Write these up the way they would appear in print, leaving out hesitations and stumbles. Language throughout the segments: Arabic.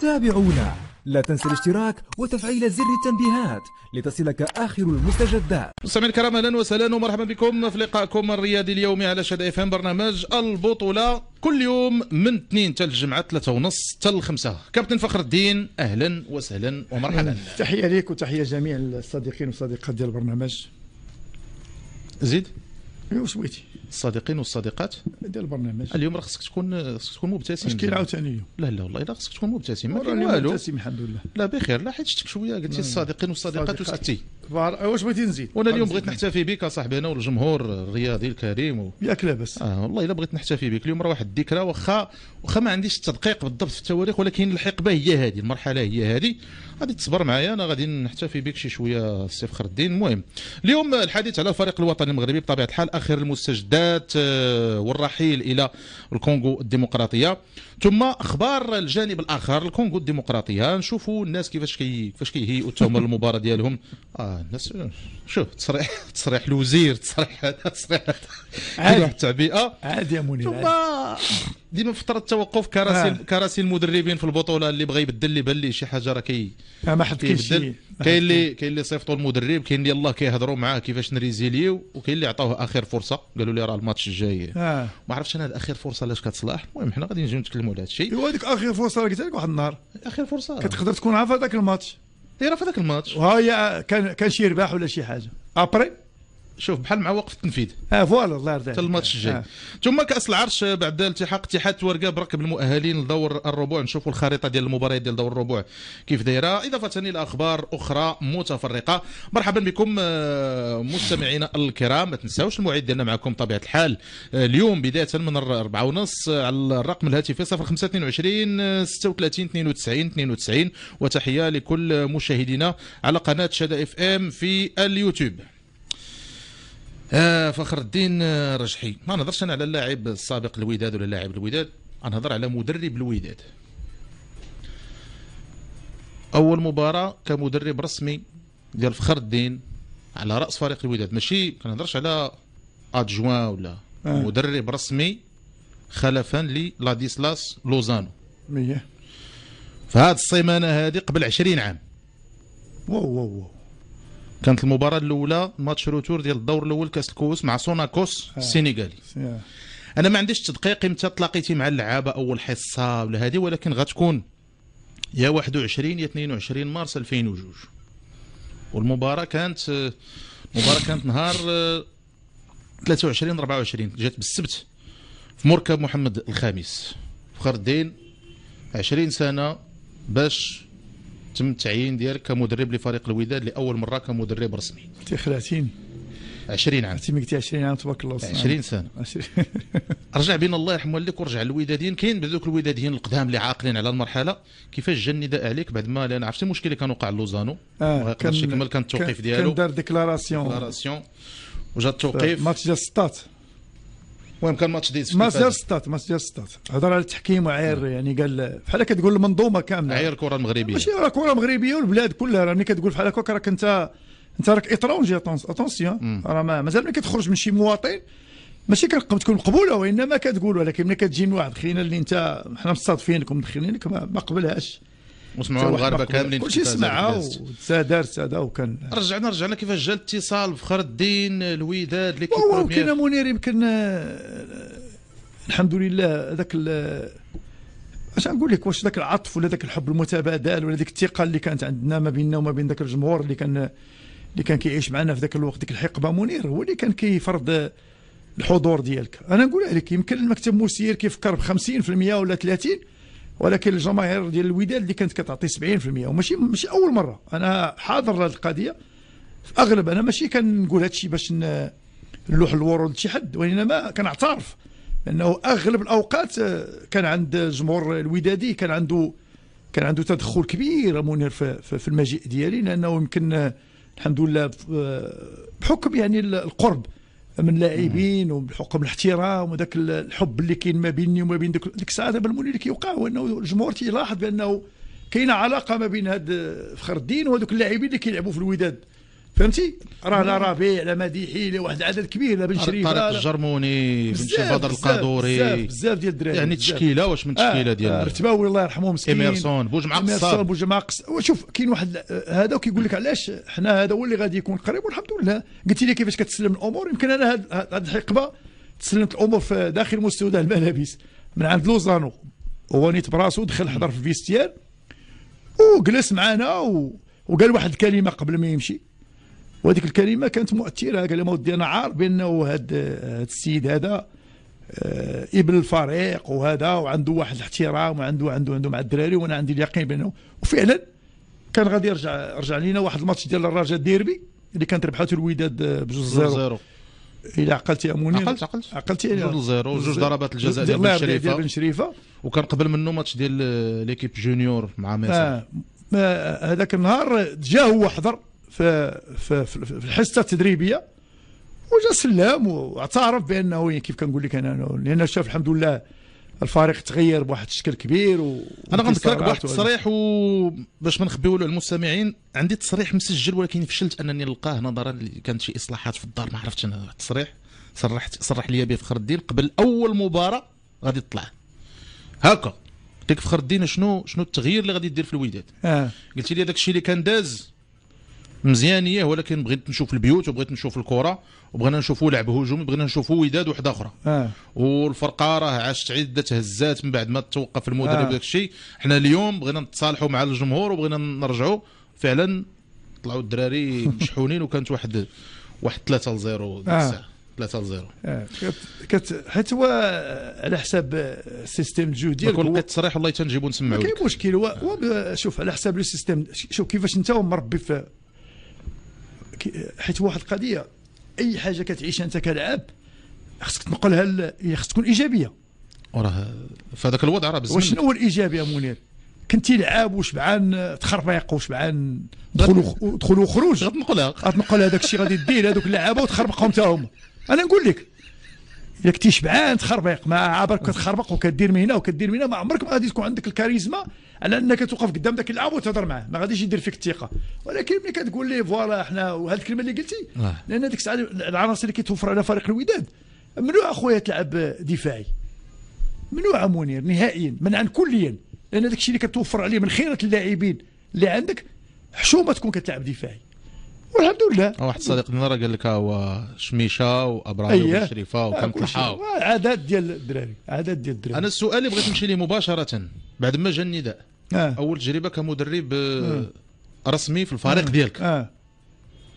تابعونا، لا تنسى الاشتراك وتفعيل زر التنبيهات لتصلك آخر المستجدات. مستمعي الكرام، أهلا وسهلا ومرحبا بكم في لقائكم الرياضي اليومي على شاد اف ام، برنامج البطولة كل يوم من اثنين حتى الجمعة 3:30 حتى 5. كابتن فخر الدين، أهلا وسهلا ومرحبا. تحية ليك وتحية جميع الصديقين والصديقات ديال البرنامج. زيد واش بغيتي؟ الصديقين والصديقات ديال البرنامج. اليوم راه خصك تكون مبتسم. اش كاين عاوتاني اليوم؟ لا لا والله الا خصك تكون مبتسم. ما كاين والو، مبتسم الحمد لله. لا بخير، لا حيت شفتك شويه قلتي الصديقين والصديقات وسكتي. واش بغيتي نزيد؟ وانا اليوم بغيت نحتفي بك صاحبي انا والجمهور الرياضي الكريم. ياك لاباس؟ والله الا بغيت نحتفي بك اليوم. راه واحد الذكرى، واخا ما عنديش التدقيق بالضبط في التواريخ، ولكن الحق به هي هذه المرحله، هي هذه. غادي تصبر معايا، انا غادي نحتفي بك شي شويه السي فخر الدين. المهم اليوم الحديث على الفريق الوطني المغربي بطبيعه الحال، اخر المستجدات والرحيل الى الكونغو الديمقراطيه، ثم اخبار الجانب الاخر الكونغو الديمقراطيه. نشوفوا الناس كيفاش كيهيئوا التهم المباراه ديالهم. الناس شوف تصريح الوزير، تصريح هذا، تصريح هذا، عادي التعبئه عادي يا منير. ثم ديما فتره توقف كراسي المدربين في البطوله، اللي بغى يبدل اللي بان ليه شي حاجه راه ما حد كيبدل. كاين اللي صيفطوا المدرب، كاين اللي يلاه كيهضروا معاه كيفاش نريزيليو، وكاين اللي عطاوه اخر فرصه، قالوا لي راه الماتش الجاي. ما عرفتش انا هذه اخر فرصه علاش كتصلاح. المهم حنا غادي نجيو نتكلموا على هذا الشيء. وهذيك اخر فرصه قلت لك، واحد النهار اخر فرصه كتقدر تكون عارف هذاك الماتش، دايره في هذاك الماتش، وهي كان شي رباح ولا شي حاجه ابري. شوف بحال مع وقف التنفيذ. فوالا الله يرضي عليك. حتى الماتش الجاي. ثم كأس العرش، بعد التحاق اتحاد التوارقة بركب المؤهلين لدور الربع. نشوفوا الخريطة ديال المباريات ديال دور الربع كيف دايرة، إضافة إلى أخبار أخرى متفرقة. مرحبا بكم مستمعينا الكرام، ما تنساوش الموعد ديالنا معكم طبيعة الحال اليوم بداية من 4:30 على الرقم الهاتفي 0522 36 92 92. وتحية لكل مشاهدينا على قناة شدا اف ام في اليوتيوب. فخر الدين رجحي، ما نهضرش انا على اللاعب السابق الوداد ولا لاعب الوداد، نهضر على مدرب الوداد. اول مباراه كمدرب رسمي ديال فخر الدين على راس فريق الوداد، ماشي كنهضرش على ادجوان ولا مدرب رسمي خلفا للاديسلاس لوزانو. فهاد السيمانه هذه قبل 20 عام. واو كانت المباراة الأولى ماتش روتور ديال الدور الأول كأس الكؤوس مع سوناكوس السينيغالي. أنا ما عنديش تدقيق إمتى تلاقيتي مع اللعابة أول حصة ولا هذه، ولكن غتكون يا 21 يا 22 مارس 2002. والمباراة كانت نهار 23 24، جات بالسبت في مركب محمد الخامس. فخر الدين 20 سنة باش تم التعيين ديالك كمدرب لفريق الوداد لاول مره كمدرب رسمي. انت خلعتيني. 20 عام. انت قلتي 20 عام، تبارك الله. 20 سنه. رجع بين الله يرحم والديك، ورجع للوداديين. كاين بذوك الوداديين القدام اللي عاقلين على المرحله، كيفاش جا النداء عليك بعد ما، لان عرفتي المشكل اللي كان وقع لوزانو، ما يقدرش يكمل، كان التوقيف ديالو، كان دار ديكلاراسيون وجا التوقيف. ماتش ديال السطات. المهم كان ماتش ديال السطات، هضر على التحكيم وعاير، يعني قال بحال كتقول المنظومه كامله، عاير الكره المغربيه، ماشي راه كره مغربيه والبلاد كلها. راه ملي كتقول بحال هكاك راك انت راك اترونجي. اتونسيون، راه مازال ملي كتخرج من شي مواطن ماشي كتكون مقبوله، وانما كتقول. ولكن ملي كتجي من واحد خلينا اللي انت، حنا مستضيفينكم مدخلينك، ما قبلهاش. وسمعوا المغاربه كاملين كلشي سمعوا، سادا وكان رجعنا كيفاش جا الاتصال بفخر الدين الوداد ليكيب بريمير. وكاين منير، يمكن الحمد لله هذاك اش نقول لك، واش ذاك العطف ولا ذاك الحب المتبادل ولا ديك الثقه اللي كانت عندنا ما بيننا وما بين ذاك الجمهور اللي كان كيعيش معنا في ذاك الوقت، ديك الحقبه منير، هو اللي كان كيفرض الحضور ديالك. انا نقولها لك، يمكن المكتب المسير كيفكر ب 50% ولا 30%، ولكن الجماهير ديال الوداد اللي كانت كتعطي 70%، وماشي اول مره. انا حاضر لهذه القضيه في اغلب، انا ماشي كنقول هذا الشيء باش نلوح الورود لشي حد، وانما كنعترف انه اغلب الاوقات كان عند الجمهور الودادي كان عنده تدخل كبير منير في المجيء ديالي، لانه يمكن الحمد لله بحكم يعني القرب من اللاعبين وبحكم الاحترام وذاك الحب اللي كاين ما بيني وما بين ديك الساعه. دابا المولي اللي كيوقع هو انه الجمهور تيلاحظ بانه كاينه علاقه ما بين هاد فخر الدين وهذوك اللاعبين اللي كيلعبوا في الوداد فهمتي؟ راه لا ربيع لا مديحي لا واحد العدد كبير، لا بن شريفة، طارق الجرموني، بن شبدر، القادوري، بزاف ديال الدراري. يعني تشكيله واش من تشكيله ديال رتباوي الله يرحمه مسكين، إيميرسون، بوجمعقص. شوف كاين واحد هذا وكيقول لك علاش حنا هذا هو اللي غادي يكون قريب، والحمد لله. قلت لي كيفاش كتسلم الامور، يمكن انا هاد الحقبه تسلمت الامور في داخل مستودع الملابس من عند لوزانو، هو نيت براسو دخل حضر في الفيستيان وجلس معنا وقال واحد الكلمه قبل ما يمشي، وهذيك الكلمه كانت مؤثره. قال لهم ودي انا عارف بانه هذا السيد هذا ابن الفريق وهذا، وعنده واحد الاحترام وعنده عنده عنده مع الدراري، وانا عندي اليقين بانه. وفعلا كان غادي رجع لينا واحد الماتش ديال الرجاء الديربي اللي كانت ربحاته الوداد ب 2-0. إلا عقلتي يا منير، عقلتي 2-0، جوج ضربات الجزاء ديال بن شريفة، وكان قبل منه ماتش ديال ليكيب جونيور مع ميسا. هذاك النهار جا هو حضر في الحصه التدريبيه، وجا سلام واعترف بانه كيف كنقول لك انا، لان شاف الحمد لله الفريق تغير بواحد الشكل كبير. انا غنذكرك بواحد التصريح، وباش ما نخبيو للمستمعين عندي تصريح مسجل ولكن فشلت انني نلقاه نظرا كانت شي اصلاحات في الدار، ما عرفتش انا التصريح صرح لي به فخر الدين قبل اول مباراه غادي تطلع هكا. قلت لك فخر الدين شنو التغيير اللي غادي دير في الوداد؟ قلت لي هذاك الشيء اللي كان داز مزيانيه، ولكن بغيت نشوف البيوت وبغيت نشوف الكره، وبغينا نشوفوا لعب هجومي، بغينا نشوفوا وداد وحده اخرى. والفرقه راه عاشت عده هزات من بعد ما توقف المدرب وداك الشيء. حنا اليوم بغينا نتصالحوا مع الجمهور وبغينا نرجعوا. فعلا طلعوا الدراري مشحونين، وكانت واحد 3-0 ديك الساعه، 3-0. حيت هو على حساب السيستم الجو ديالك. كون لقيت تصريح والله تنجيبو نسمعوك. ما كاين مشكل. شوف على حساب السيستم، شوف كيفاش انت مربي في، حيت واحد القضيه اي حاجه كتعيشها انت كلاعب خصك تنقلها، خصك تكون ايجابيه. وراه في هذاك الوضع راه بزاف. وشنو هو الايجابي يا منير؟ كنتي لعاب وشبعان تخربيق وشبعان دخول وخروج، غتنقل هذاك الشيء غادي دير هذوك اللعابه وتخربقهم حتى هما. انا نقول لك الا كنتي شبعان تخربيق مع عابرك كتخربق وكدير من هنا وكدير من هنا، ما عمرك ما غادي تكون عندك الكاريزما على انك توقف قدام ذاك اللاعب وتهضر معاه، ما غاديش يدير فيك الثقه. ولكن ملي كتقول ليه فوالا حنا، وهاد الكلمه اللي قلتي، لان ديك الساعه العناصر اللي كيتوفر على فريق الوداد ممنوع اخويا تلعب دفاعي، ممنوع منير نهائيا، منعا كليا، لان داك الشيء اللي كتوفر عليه من خيره اللاعبين اللي عندك حشومه تكون كتلعب دفاعي. والحمد لله. واحد صديق ديالنا راه قال لك ها هو شميشه وابراهيم بن شريفه وكان طلحاو، عادات ديال الدراري، عادات ديال الدراري. انا السؤال اللي بغيت نمشي ليه مباشره بعد ما جا النداء، اول تجربه كمدرب رسمي في الفريق ديالك،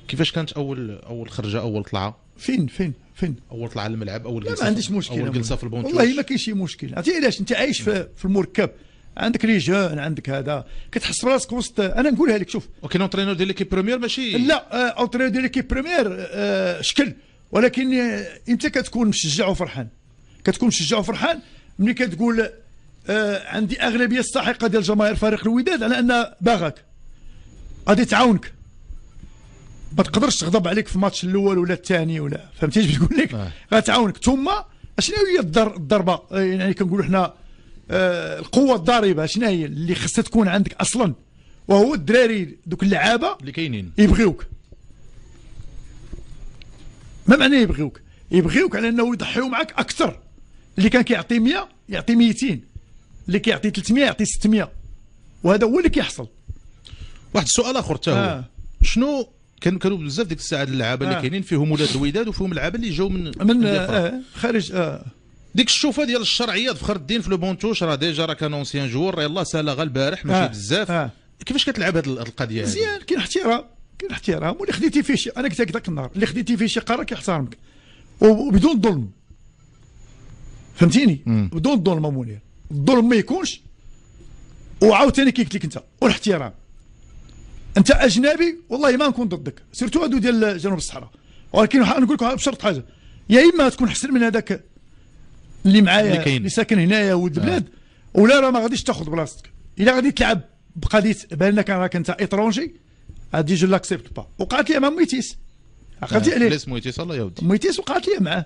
كيفاش كانت اول خرجه، اول طلعه؟ فين اول طلعه للملعب، اول جلسه؟ ما عنديش مشكل، اول جلسه في البونتوش والله ما كاين شي مشكل. عرفتي علاش؟ انت عايش في المركب، عندك لي جون، عندك هذا، كتحس براسك وسط. انا نقولها لك، شوف ولكن اونترينور ديال ليكيب بريمير ماشي، لا اونترينور ديال ليكيب بريمير شكل، ولكن انت كتكون مشجع وفرحان، كتكون مشجع وفرحان ملي كتقول عندي اغلبيه الساحقه ديال جماهير فريق الوداد على انها باغاك، غادي تعاونك، ما تقدرش تغضب عليك في الماتش الاول ولا الثاني ولا، فهمتي اش بنقول لك؟ غتعاونك. ثم شنو هي الضربه؟ يعني كنقولوا حنا القوه الضاربه شنو هي اللي خصها تكون عندك اصلا، وهو الدراري دوك اللعابه اللي كاينين يبغيوك. ما معناه يبغيوك؟ يبغيوك على انه يضحيو معك اكثر. اللي كان كيعطي 100 يعطي 200، اللي كيعطي 300 يعطي 600، وهذا هو اللي كيحصل. واحد السؤال اخر حتى هو، شنو كانوا بزاف ديك الساعه اللعابه اللي كاينين فيهم ولاد الوداد وفيهم لعابه اللي جاو من خارج. ديك الشوفه ديال الشرعيه فخر الدين في لو بونتوش راه ديجا راه كان اونسيان جوور، يلاه سالا غا البارح ماشي بزاف. كيفاش كتلعب هذه القضيه هذه؟ مزيان، كاين احترام، كاين احترام، واللي خديتي فيه شي، انا قلت لك ذاك النهار، اللي خديتي فيه شي قرار كيحترمك وبدون ظلم، فهمتيني؟ بدون ظلم منير، الظلم ما يكونش. وعاوتاني كي قلت لك انت، والاحترام. انت اجنبي والله ما نكون ضدك، سيرتو هادو ديال جنوب الصحراء، ولكن نقول لك بشرط حاجه، يا اما تكون احسن من هذاك اللي معايا اللي ساكن هنايا ولد البلاد، ولا راه ما غاديش تاخذ بلاصتك. الا غادي تلعب بقضيه بانك راك انت ايترونجي، غادي جو لاكسبت با. وقعت لي مع ميتيس، عقلتي عليه؟ لا ميتيس الله يودي، ميتيس وقعت لي معاه،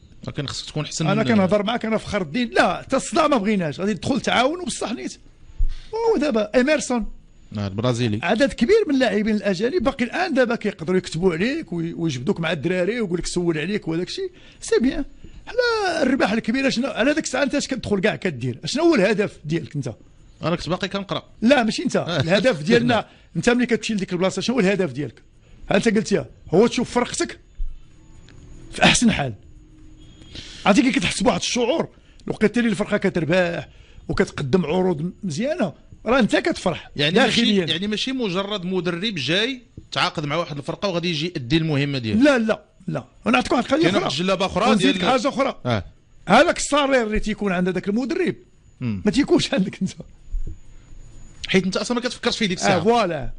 لكن خصك تكون حسن انا كنهضر معاك انا فخر الدين لا حتى الصداع ما بغيناش غادي تدخل تعاون وبصح نيت ودابا إيميرسون البرازيلي عدد كبير من اللاعبين الاجانب باقي الان دابا كيقدروا يكتبوا عليك ويجبدوك مع الدراري ويقول لك سول عليك وهذاك الشيء سي بيان على الرباح الكبير شنو على ديك الساعه انت اش كتدخل كاع كدير شنو هو الهدف ديالك انت انا كنت باقي كنقرا لا ماشي انت الهدف ديالنا انت ملي كتمشي لديك البلاصه شنو هو الهدف ديالك انت قلتيها هو تشوف فرقتك في احسن حال عرفتي كي كتحس بواحد الشعور لقيت لي الفرقه كتربح وكتقدم عروض مزيانه راه انت كتفرح يعني داخليا يعني ماشي مجرد مدرب جاي تعاقد مع واحد الفرقه وغادي يجي يدي المهمه ديالو لا لا لا انا نعطيك واحد القضيه اخرى كاين واحد الجلابه اخرى ديال حاجه اخرى هذاك الصرير اللي تيكون عند هذاك المدرب ما تيكونش عندك انت حيت انت اصلا ما كتفكرش فيه ديك الساعه فوالا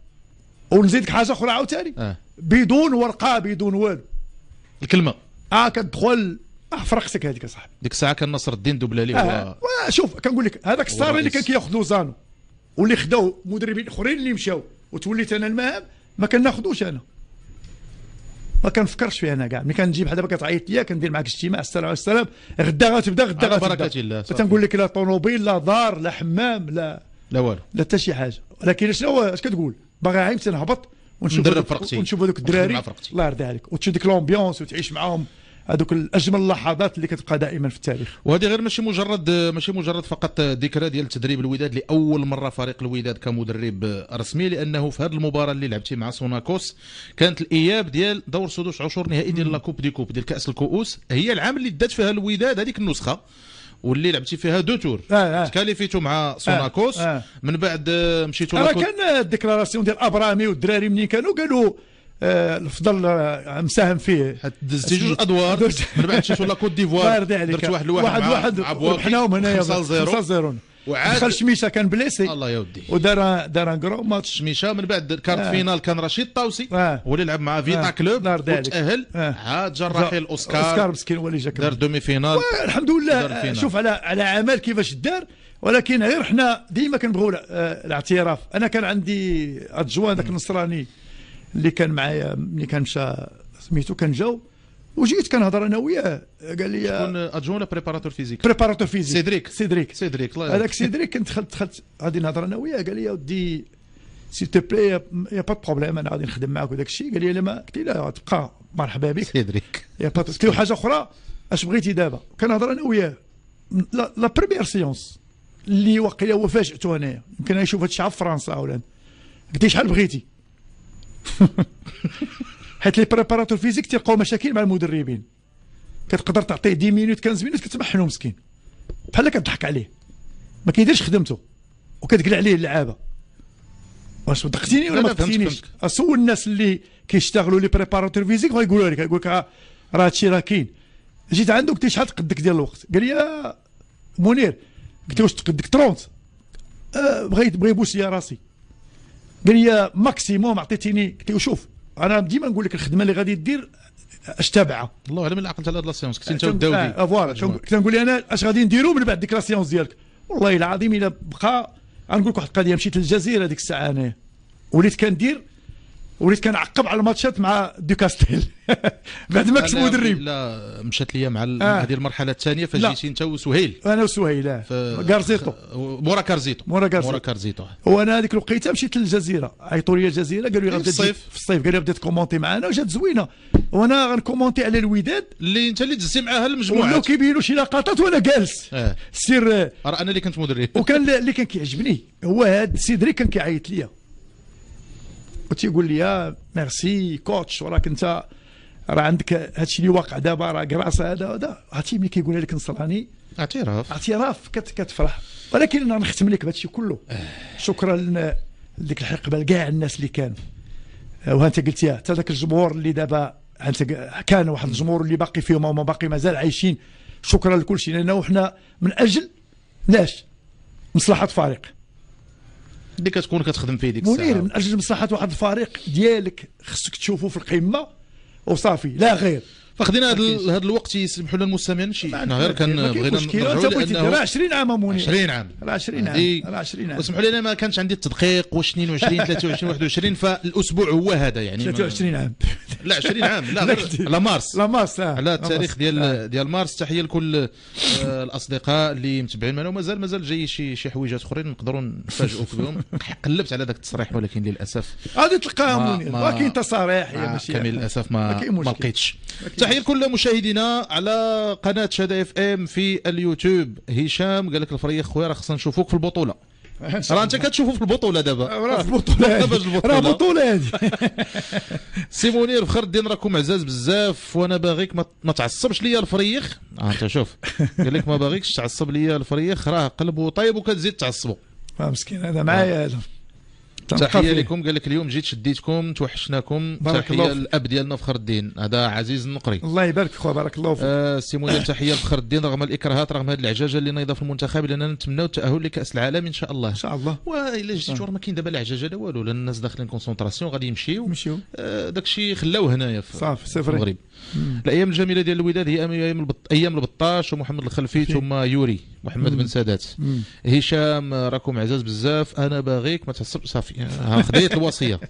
ونزيدك حاجه اخرى عاوتاني بدون ورقه بدون والو الكلمه كتدخل فرقتك هذيك اصاحبي ديك الساعه كان نصر الدين دوبلا ليه شوف كنقول لك هذاك الصرير اللي كان كياخذ لوزانو واللي خداو مدربين اخرين اللي مشاو وتوليت انا المهام ما كناخذوش انا ما كنفكرش فيه انا كاع ملي كنجي بحال دابا كتعيط ليا كندير معاك اجتماع السلام على السلام غدا غتبدا غدا ببركه الله تنقول لك لا طونوبيل لا دار لا حمام لا والو لا حتى شي حاجه ولكن شنو اش كتقول باغي عايم تنهبط ونشوف فرقتي ونشوف هذوك الدراري الله يرضي عليك وتشوف ديك لومبيونس وتعيش معاهم هذوك اجمل اللحظات اللي كتبقى دائما في التاريخ وهذه غير ماشي مجرد فقط ذكرى ديال تدريب الوداد لاول مره فريق الوداد كمدرب رسمي لانه في هذه المباراه اللي لعبتي مع سوناكوس كانت الاياب ديال دور سدس عشر نهائي ديال لاكوب ديال كاس الكؤوس هي العام اللي دات فيها الوداد هذيك النسخه واللي لعبتي فيها دو تور تكاليفيتو مع سوناكوس من بعد مشيتو لاكوب كان الديكلاراسيون ديال ابرامي والدراري منين كانوا قالوا الفضل مساهم فيه دزتي جوج ادوار من بعد مشيتو لاكوت ديفوار درت واحد لواحد وحناهم هنايا 5-0 وعاد شميشه كان بليسي الله يودي ودار كرو ماتش شميشه من بعد كارت فينال كان رشيد طاوسي هو اللي لعب مع فيتا كلوب وتاهل عاد جا الرحيل اوسكار مسكين هو اللي جا دار دومي فينال الحمد لله شوف على عمل كيفاش دار ولكن غير حنا ديما كنبغيو الاعتراف انا كان عندي ادجوان ذاك النصراني اللي كان معايا ملي كان مشى سميتو كان جاو وجيت كنهضر انا وياه قال لي شكون ادجون ولا بريباراتور فيزيك سيدريك هذاك سيدريك كنت دخلت غادي نهضر انا وياه قال لي يا ودي سي تو بلي يا با بروبليم انا غادي نخدم معاك وداك الشيء قال لي لا ما قلت له لا تبقى مرحبا بك سيدريك يا با قلت له حاجه اخرى اش بغيتي دابا كنهضر انا وياه لا بريمير سيونس اللي واقيلا هو فاجئته انايا يمكن يشوف هذا الشيء في فرنسا ولا قلت لي شحال بغيتي حيت لي بريباراتور فيزيك تيلقاو مشاكل مع المدربين كتقدر تعطيه 10 مينوت 15 مينوت كتبحنو مسكين بحال كتضحك عليه ما كيديرش خدمته وكتقلع عليه اللعابه واش دقتيني ولا ما دقتينيش سول الناس اللي كيشتغلوا لي بريباراتور فيزيك غايقولوا لك يقول لك راه هادشي راه كاين جيت عندك قلت شحال تقدك ديال الوقت قال لي منير قلت له واش تقدك 30 بغيت يبوس لي راسي قال لي ماكسيموم عطيتيني قلت له شوف انا ديما نقول لك الخدمه اللي غادي دير اش تابعه الله على من عقلت على هاد لا سيونس كنت انت والداودي فوالا كنت نقول انا اش غادي نديرو من بعد ديك لا سيونس ديالك والله العظيم الا بقى غنقول لك واحد القضيه مشيت للجزيره ديك الساعه انا وليت كنعقب على الماتشات مع ديكاستيل بعد ما كنت مدرب لا مشات ليا مع هذه المرحله الثانيه فجيتي انت وسهيل انا وسهيل كارزيتو مورا كارزيتو وانا هذيك الوقيته مشيت للجزيره عيطوا لي الجزيره قالوا لي غادي في الصيف قالوا لي بدات كومونتي معنا وجات زوينه وانا غنكومونتي على الوداد اللي انت اللي دزتي معاها المجموعه ولاو كيبينوا شي لقطات وانا جالس سير راه انا اللي كنت مدرب وكان اللي كان كيعجبني هو هذا سيدريك كان كيعيط ليا وتيقول لي ميرسي كوتش وراك انت راه عندك هادشي اللي واقع دابا راه كراس هذا عرفتي ملي كيقولها لك نصراني اعتراف كتفرح ولكن انا نختم لك بهادشي كله شكرا لديك الحقبه كاع الناس اللي كانوا وانت قلتيها حتى ذاك الجمهور اللي دابا كان واحد الجمهور اللي باقي فيهم هما باقي مازال عايشين شكرا لكل شيء لانه حنا من اجل مصلحه فريق اللي كتكون كتخدم فيه ديك الساعه. منير، من اجل مصلحه واحد الفريق ديالك خصك تشوفه في القمه وصافي لا غير. فخدينا هذا الوقت يسمحوا لنا المستمعين شي حنا غير كنبغينا نرجعوا 20 عام منير 20 عام 20 عام 20 عام وسمحوا لنا ما كانش عندي التدقيق واش 22 23 21 فالاسبوع هو هذا يعني 23 عام لا 20 عام لا غير على مارس على التاريخ ديال مارس. تحيه لكل الاصدقاء اللي متبعين معنا ومازال جاي شي حويجات اخرين نقدروا نفاجئوك بهم. قلبت على ذاك التصريح ولكن للاسف غادي تلقاها منير ما كاين تصاريح ماشي كامل للاسف ما لقيتش. تحية لكل مشاهدينا على قناة شادا اف ام في اليوتيوب. هشام قال لك الفريق خويا راه خصنا نشوفوك في البطولة. راه انت كتشوفوا في البطولة دابا راه في البطولة راه بطولة هادي. سي منير فخر الدين راكم عزاز بزاف وانا باغيك ما تعصبش ليا الفريق. انت شوف قال لك ما باغيكش تعصب ليا الفريق راه قلبه طيب وكتزيد تعصبوا. مسكين هذا معايا هذا. تحيه لكم قال لك اليوم جيت شديتكم توحشناكم. تحيه الاب ديالنا فخر الدين هذا عزيز النقري الله يبارك خويا بارك الله فيك. سي منير تحيه لفخر الدين رغم الاكراهات رغم هذه العجاجه اللي نايضه في المنتخب لاننا نتمناو التاهل لكاس العالم ان شاء الله ان شاء الله. والا جيتو راه ما كاين دابا لا عجاجه لا والو لان الناس داخلين كونسونطراسيون غادي يمشيو داك الشيء خلاو هنايا في المغرب. الايام الجميله ديال الوداد هي ايام البطاش ومحمد الخلفي ثم يوري محمد بن سادات. هشام راكم عزاز بزاف انا باغيك ما تحسبش صافي خديت الوصيه.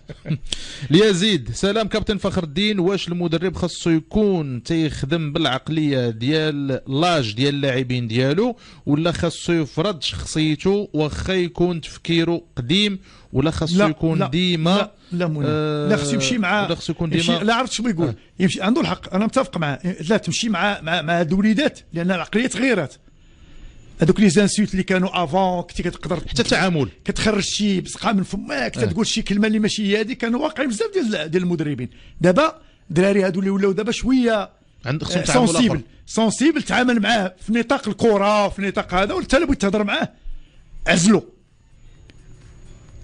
ليزيد سلام كابتن فخر الدين واش المدرب خاصو يكون تيخدم بالعقليه ديال لاج ديال اللاعبين ديالو ولا خاصو يفرض شخصيته واخا يكون تفكيره قديم ولا خاصو يكون ديما لا خصو يمشي مع ولا خصو يكون ديما لا عرفت شنو بيقول يمشي عنده الحق انا متفق معاه لا تمشي مع هاد الوليدات لان العقليه تغيرت. هذوك لي زانسيوت اللي كانوا افون كنتي كتقدر حتى التعامل كتخرج شي بصقه من فماك تتقول شي كلمه اللي ماشي هي هذيك كانوا واقعين بزاف ديال المدربين. دابا الدراري هادو اللي ولاو دابا شويه عندك خصهم تعامل سونسيبل تعامل معاه في نطاق الكره في نطاق هذا وانت اللي بغيت تهضر معاه عزلو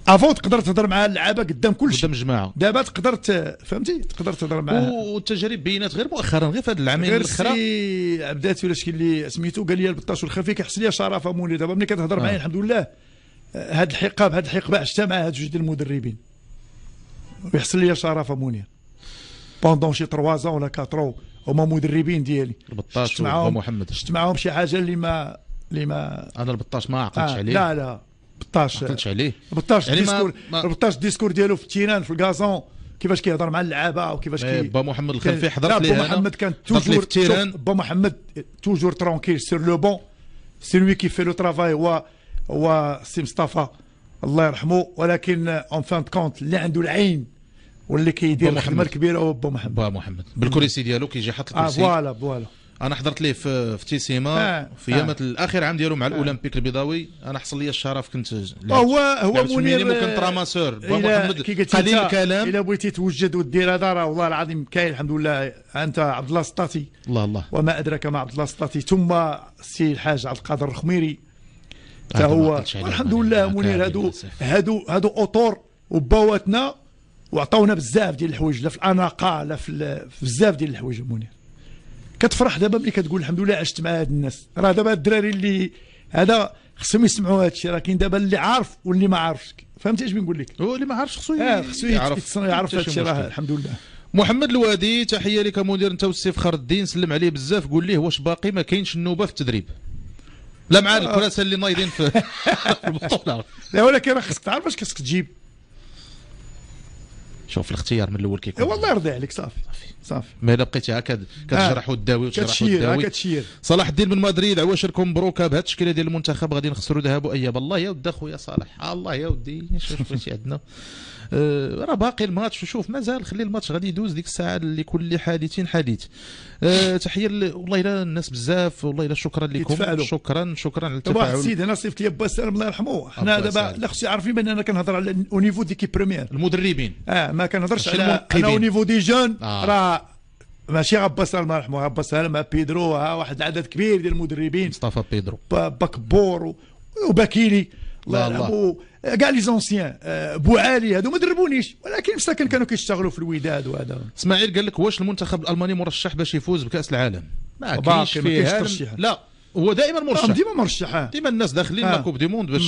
افون تقدر تهضر مع اللعابه قدام كلشي قدام الجماعه. دابا تقدر فهمتي تقدر تهضر معاه والتجارب بينات غير مؤخرا غير في هذا العامين الاخرى غير بدات ولا شكون اللي سميتو قال لي البطاش والخفي كيحس لي شرفه مولي. دابا ملي كتهضر معايا الحمد لله هذا الحقاب هذا الحقبه عشتها مع هاد جوج ديال المدربين ويحس لي شرفه مولي بوندون شي 3 زون ولا 4 هما مدربين ديالي البطاش ومحمد شفت معاهم شي حاجه اللي ما انا البطاش ما عقلتش عليه لا 18 عليه 18 ديسكور 14 ديسكور ديالو في التيران في الكازون كيفاش كيهضر مع اللعابه وكيفاش با محمد الخلفي حضرت ليه. با محمد كان توجور با محمد توجور ترونكيل سير لو بون سيلوي كي في لو ترافاي هو سي مصطفى الله يرحمه ولكن اون فان دو كونت اللي عنده العين واللي كيدير الخدمه الكبيره هو با محمد بالكرسي ديالو كيجي حاط الكرسي فوالا انا حضرت ليه في تيسيما في يامه الاخر عام ديالو مع الاولمبيك البيضاوي انا حصل لي الشرف كنت هو منير كنت راماسور محمد قليل الكلام الا بغيتي توجد ودير هذا راه والله العظيم كاين الحمد لله. انت عبد الله السطاطي الله وما ادراك ما عبد الله السطاطي ثم السي الحاج عبد القادر الخميري حتى هو الحمد لله منير هادو اطور وبواتنا وعطاونا بزاف ديال الحوايج لا في الاناقه لا في بزاف ديال الحوايج. منير كتفرح دابا ملي كتقول الحمد لله عشت مع هاد الناس راه دابا الدراري اللي هذا خصهم يسمعوا هاد الشيء راه كاين دابا اللي عارف واللي ما عارفش فهمتي اش بنقول لك هو اللي ما عارفش خصو يعرف هاد الشيء راه الحمد لله. محمد الوادي تحيه لك مدير انت والسي فخر الدين سلم عليه بزاف قول ليه واش باقي ما كاينش النوبه في التدريب لا مع الكراسه اللي نايضين في البطوله لا ولكن راه خصك تعرف اش خصك تجيب شوف الاختيار من الاول كيكون والله يرضي عليك صافي ما الا بقيتي هكا كتجرح والداوي كتشير. صلاح الدين من مدريد عواشركم مبروكه بهذه التشكيله ديال المنتخب غادي نخسروا ذهاب اياب الله يا ود اخويا صالح الله يا ودي شوف واش عندنا راه باقي الماتش شوف مازال خلي الماتش غادي يدوز ديك الساعه لكل حادث حديث. تحيه والله الا الناس بزاف والله الا شكرا لكم شكرا على التفاعل. واحد السيد هنا صيفط لي با سالم الله يرحمه حنا دابا لا خصو عارفين باننا كنهضر على او نيفو ديكيب بريمير المدربين ما كنهضرش على انا او نيفو دي جون راه ماشي غبا سالم الله يرحمه غبا سالم مع بيدرو واحد العدد كبير ديال المدربين مصطفى بيدرو باكبور وباكيلي الله يرحمه كاع لي زونسيان بوعالي هادو ما دربونيش ولكن مساكن كانوا كيشتغلوا في الوداد وهذا. اسماعيل قال لك واش المنتخب الالماني مرشح باش يفوز بكاس العالم؟ ما كاينش فيه لا هو دائما مرشح، ديما مرشح، ديما الناس داخلين لاكوب دي موند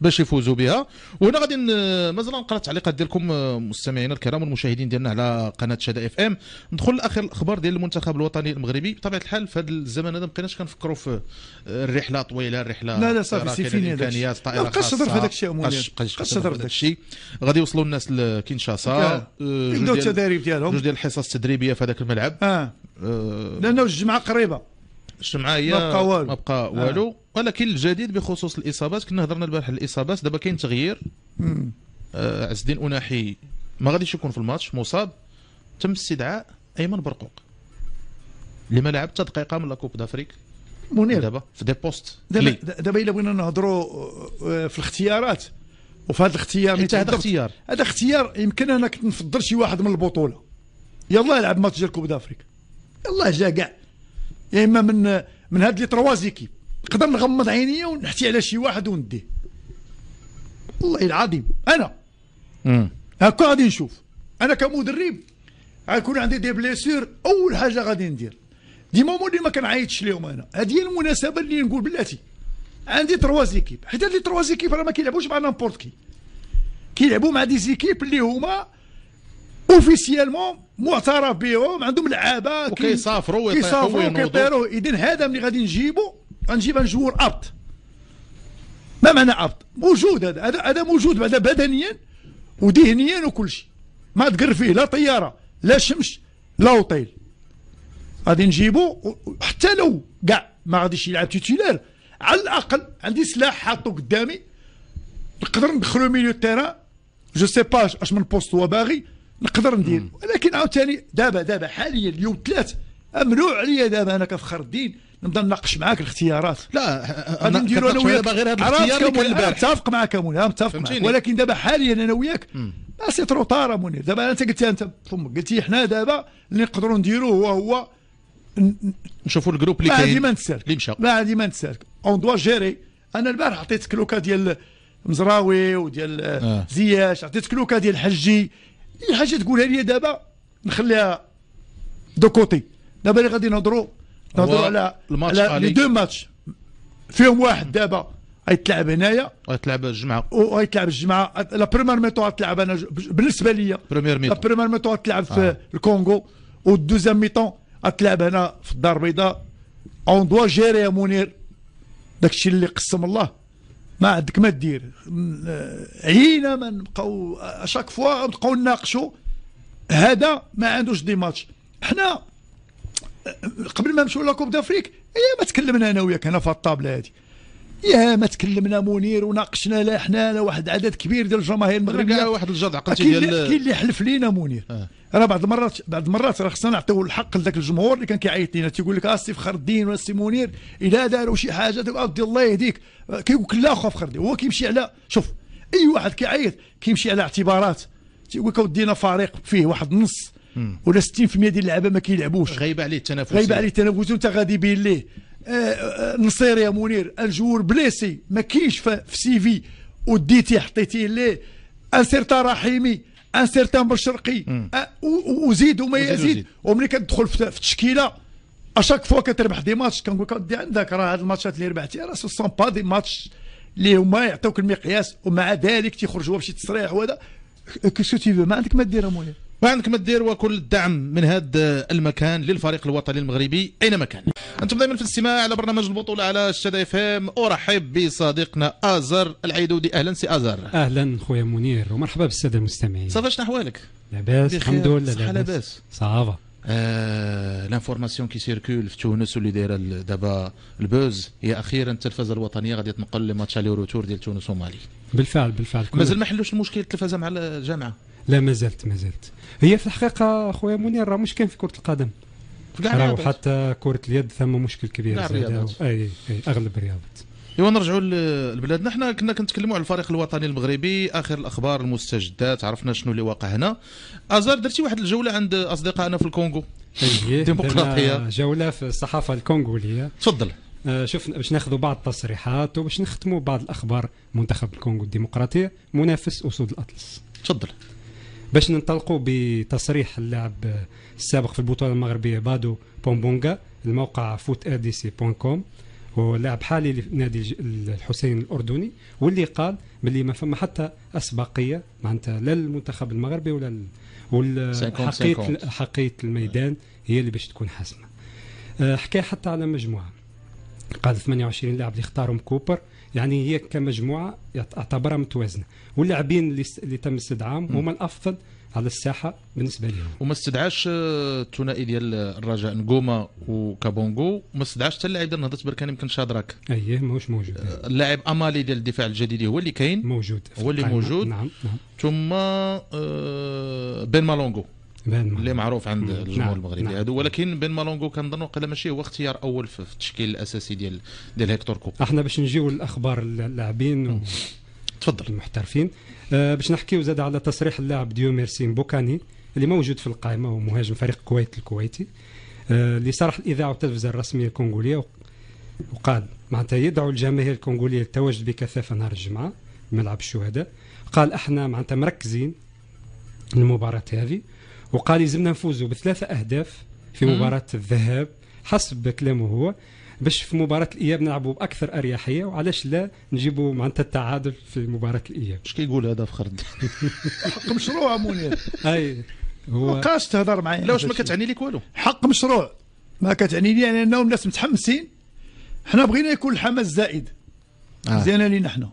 باش يفوزوا بها. وهنا غادي مازال نقرا التعليقات ديالكم مستمعينا الكرام والمشاهدين ديالنا على قناه شاده اف ام. ندخل لاخر الاخبار ديال المنتخب الوطني المغربي. بطبيعه الحال في هذا الزمن هذا ما بقيناش كنفكروا في الرحله طويله، الرحله لا صافي سيفيني الامكانيات طائره خاصه، بقاش هضر في الشيء غادي يوصلوا الناس لكنشاسا يبداو التدريب ديالهم، جوج ديال الحصص التدريبيه في هذاك الملعب لانه الجمعه قريبه، الجمعه هي ما بقى والو. ولكن الجديد بخصوص الاصابات، كنا هضرنا البارح على الاصابات، دابا كاين تغيير. عز الدين أناحي ما غاديش يكون في الماتش، مصاب. تم استدعاء ايمن برقوق اللي ما لعب حتى دقيقه من لاكوب دافريك منير دابا في دي بوست. دابا الا بغينا نهضروا في الاختيارات، وفي هذا الاختيار هذا اختيار يمكن انا كنت نفضل شي واحد من البطوله يلاه يلعب ماتش ديال كوب دافريك، يلاه جا كاع، يا اما من هاد لي تروا زيكيب نقدر نغمض عينيا ونحتي على شي واحد ونديه. والله العظيم انا هكا غادي نشوف. انا كمدرب غيكون عندي دي بليسير، اول حاجه غادي ندير ديما هما اللي ما كنعيطش ليهم. انا هذه هي المناسبه اللي نقول بلاتي عندي تروا زيكيب، حيت هاد لي تروا زيكيب راه ما كيلعبوش مع نامبورت كي، كيلعبوا مع دي زيكيب اللي هما اوفيسيالمون معترف بهم، عندهم لعابه وكيسافروا ويطيروا. اذا هذا ملي غادي غنجيب جوور ابط. ما معنى ابط؟ موجود، هذا موجود بعدا بدنيا وذهنيا وكل شيء، ما تقر فيه لا طياره لا شمس لا وطيل. غادي نجيبو حتى لو كاع ما غاديش يلعب تيتولار، على الاقل عندي سلاح حاطو قدامي نقدر ندخلو ميليو تيران. جو سي با اش من بوست هو باغي نقدر ندير، ولكن عاوتاني دابا حاليا اليوم ثلاث ممنوع عليا. دابا انا كفخر الدين نبدا نناقش معاك الاختيارات، لا غادي نديرو انا وياك غير هذا الاختيار ديال البارح. متفق معاك يا منير، متفق معاك، ولكن دابا حاليا انا وياك سي ترو طار منير. دابا انت قلتي حنا دابا اللي نقدروا نديروه هو نشوفوا الجروب اللي كاين، ما عندي ما نتسالك اون دوا جيري. انا البارح عطيتك لوكا ديال مزراوي وديال زياش، عطيتك لوكا ديال الحجي. اي حاجه تقولها لي دابا نخليها دو كوتي. دابا اللي غادي نهضروا على لي دو ماتش فيهم واحد دابا غيتلعب هنايا، غيتلعب الجمعه لا بريمير ميتو غتلعب. انا بالنسبه ليا لا بريمير ميتو غتلعب في الكونغو، والدوزيام ميتون غتلعب هنا في الدار البيضاء. اون دوا جيري يا منير داكشي اللي قسم الله ما عندك ما دير. عينا ما نبقاو شاك فوا نبقاو نناقشوا هذا ما عندوش دي ماتش. حنا قبل ما نمشيو لاكوب دافريك ما تكلمنا انا وياك هنا في الطابله هذه، ما تكلمنا منير وناقشنا لا حنا لا واحد عدد كبير ديال الجماهير المغربيه، واحد الجرد عقلتي ديال كاين اللي حلف لينا منير. راه بعض المرات راه خصنا نعطيو الحق لذاك الجمهور اللي كان كيعيط لينا تيقول لك السي فخر الدين ولا السي منير الا داروا شي حاجه تقول الله يهديك، كيقول لك لا اخو فخر الدين. هو كيمشي على شوف اي واحد كيعيط كيمشي على اعتبارات، تيقول لك اودينا فريق فيه واحد النص ولا 60% ديال اللعابه ما كيلعبوش، غايبه عليه التنافس وانت غادي بين ليه. نصير يا منير الجور بليسي ما كاينش في سي في وديتي حطيتيه ليه، انسيرتا رحيمي انسيرتا بن شرقي وزيد وما يزيد. وملي كتدخل في التشكيله اشاك فوا كتربح دي ماتش، كنقول لك ودي عندك راه هاد الماتشات اللي ربحتي راه سون با دي ماتش اللي هما يعطيوك المقياس، ومع ذلك تيخرجوا بشي تصريح وهذا كيسو تيفو. ما عندك ما دير يا منير، ما عندك ما دير. وكل الدعم من هذا المكان للفريق الوطني المغربي اينما كان. انتم دائما في الاستماع على برنامج البطوله على شاده اف ام. ارحب بصديقنا ازر العيدودي. اهلا سي ازر. اهلا خويا منير ومرحبا بالساده المستمعين. صافا شنو احوالك؟ لاباس الحمد لله، صحه لاباس صافا. لانفورماسيون كي سيركول في تونس واللي دايره دابا البوز هي اخيرا التلفزه الوطنيه غادي تنقل لماتش لي روتور ديال تونس ومالي. بالفعل مازال ما حلوش المشكل التلفزه مع الجامعه. لا مازالت هي في الحقيقه خويا منير راه مش كان في كره القدم وحتى كره اليد ثم مشكل كبير اي اغلب الرياضات. ايوا نرجعوا لبلادنا. حنا كنا كنتكلموا على الفريق الوطني المغربي، اخر الاخبار المستجدات، عرفنا شنو اللي واقع هنا. ازار درتي واحد الجوله عند اصدقائنا في الكونغو الديمقراطيه، جوله في الصحافه الكونغوليه. تفضل. شفنا باش ناخذوا بعض التصريحات وباش نختموا بعض الاخبار. منتخب الكونغو الديمقراطيه منافس اسود الاطلس. تفضل. باش ننطلقوا بتصريح اللاعب السابق في البطوله المغربيه بادو بومبونغا الموقع footrdc.com، ولاعب حالي لنادي الحسين الاردني، واللي قال باللي ما فما حتى اسبقيه معناتها لا للمنتخب المغربي ولا حقيقه الميدان هي اللي باش تكون حاسمه. حكى حتى على مجموعه قال 28 لاعب اللي اختارهم كوبر، يعني هي كمجموعه اعتبرها متوازنه، واللاعبين اللي تم استدعائهم هما الافضل على الساحه بالنسبه لهم. وما استدعاش الثنائي ديال الرجاء نجوما وكابونغو، ما استدعاش حتى اللاعب ديال نهضه بركان يمكن شادراك. اييه ماهوش موجود. اللاعب امالي ديال الدفاع الجديد هو اللي كاين موجود، هو اللي موجود. نعم نعم. ثم بن مالونغو اللي معروف عند الجمهور المغربي هذا، ولكن بن مالونغو كنظن وقيلا ماشي هو اختيار اول في التشكيل الاساسي ديال هيكتور كوبا. احنا باش نجيو للاخبار اللاعبين تفضل المحترفين. باش نحكيو زاد على تصريح اللاعب ديو ميرسين بوكاني اللي موجود في القائمه، هو مهاجم فريق الكويت الكويتي اللي صرح الاذاعه والتلفزه الرسميه الكونغوليه وقال معناتها يدعو الجماهير الكونغوليه للتواجد بكثافه نهار الجمعه بملعب الشهداء. قال احنا معناتها مركزين المباراه هذه، وقال لازمنا نفوزوا بثلاثه اهداف في مباراه الذهاب حسب كلامه هو، باش في مباراة الإياب نلعبوا بأكثر أريحية، وعلاش لا نجيبوا معناتها التعادل في مباراة الإياب. اش كيقول هذا فخر الدين؟ حق مشروع منير. أي هو مابقاش تهضر معايا. لا واش ما كتعني ليك والو؟ حق مشروع ما كتعني لي، يعني أنهم الناس متحمسين، حنا بغينا يكون الحماس زائد. مزيانة لينا حنا.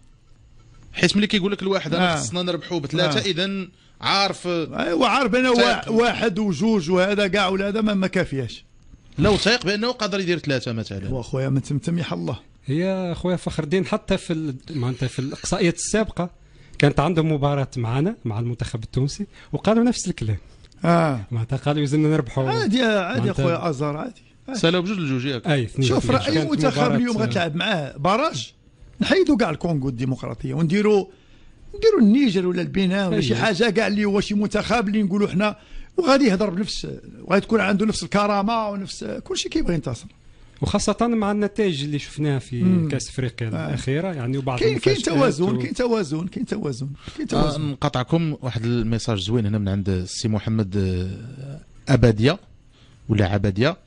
حيت ملي كيقول لك الواحد أنا خصنا نربحوا بثلاثة إذا عارف. أيوا عارف أنا واحد وجوج وهذا كاع ولا هذا ما كافياش. لو تايق بانه قادر يدير ثلاثه مثلا. واخويا من تمتم يح الله. هي خويا فخر الدين حتى في معناتها في الاقصائيات السابقه كانت عندهم مباراه معنا مع المنتخب التونسي وقالوا نفس الكلام. معناتها قالوا يزلنا نربحوا. عادي عادي اخويا ازهر عادي. سالوا بجوج لجوج ياك. اي شوف راه اي منتخب اليوم غتلعب معاه باراج نحيدوا كاع الكونغو الديمقراطيه ونديروا النيجر ولا البنان ولا شي حاجه كاع اللي هو شي منتخب اللي نقولوا حنا وغادي يهضر بنفس وغتكون عنده نفس الكرامه ونفس كل شيء كيبغي ينتصر، وخاصه مع النتائج اللي شفناها في كاس افريقيا الاخيره يعني وبعض كاين توازن. نقطعكم واحد الميساج زوين هنا من عند السي محمد ابديه ولا عبديه،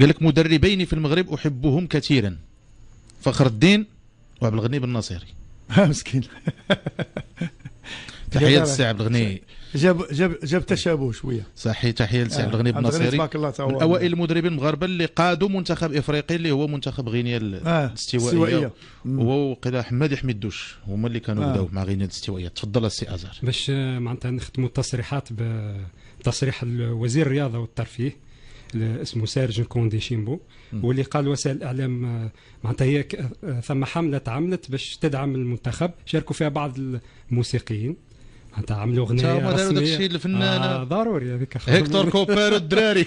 قال لك مدربين في المغرب احبهم كثيرا، فخر الدين وعبد الغني بن ناصيري. مسكين. تحيه للسي عبد الغني. جاب تشابه شويه. صحيح، تحيه للسي عبد الغني بن ناصيري من اوائل المدربين المغاربه اللي قادوا منتخب افريقي اللي هو منتخب غينيا الاستوائيه. هو وقيلا حمادي حميدوش هما اللي كانوا بداو مع غينيا الاستوائيه. تفضل السي ازهر. باش معناتها نختموا التصريحات بتصريح وزير الرياضه والترفيه اسمه سيرج كوندي شيمبو، واللي قال وسائل الاعلام معناتها هي ثم حمله عملت باش تدعم المنتخب، شاركوا فيها بعض الموسيقيين معناتها عملوا اغنيه رسميه الفنانه. ضروري هذيك هيكتور كوبير والدراري.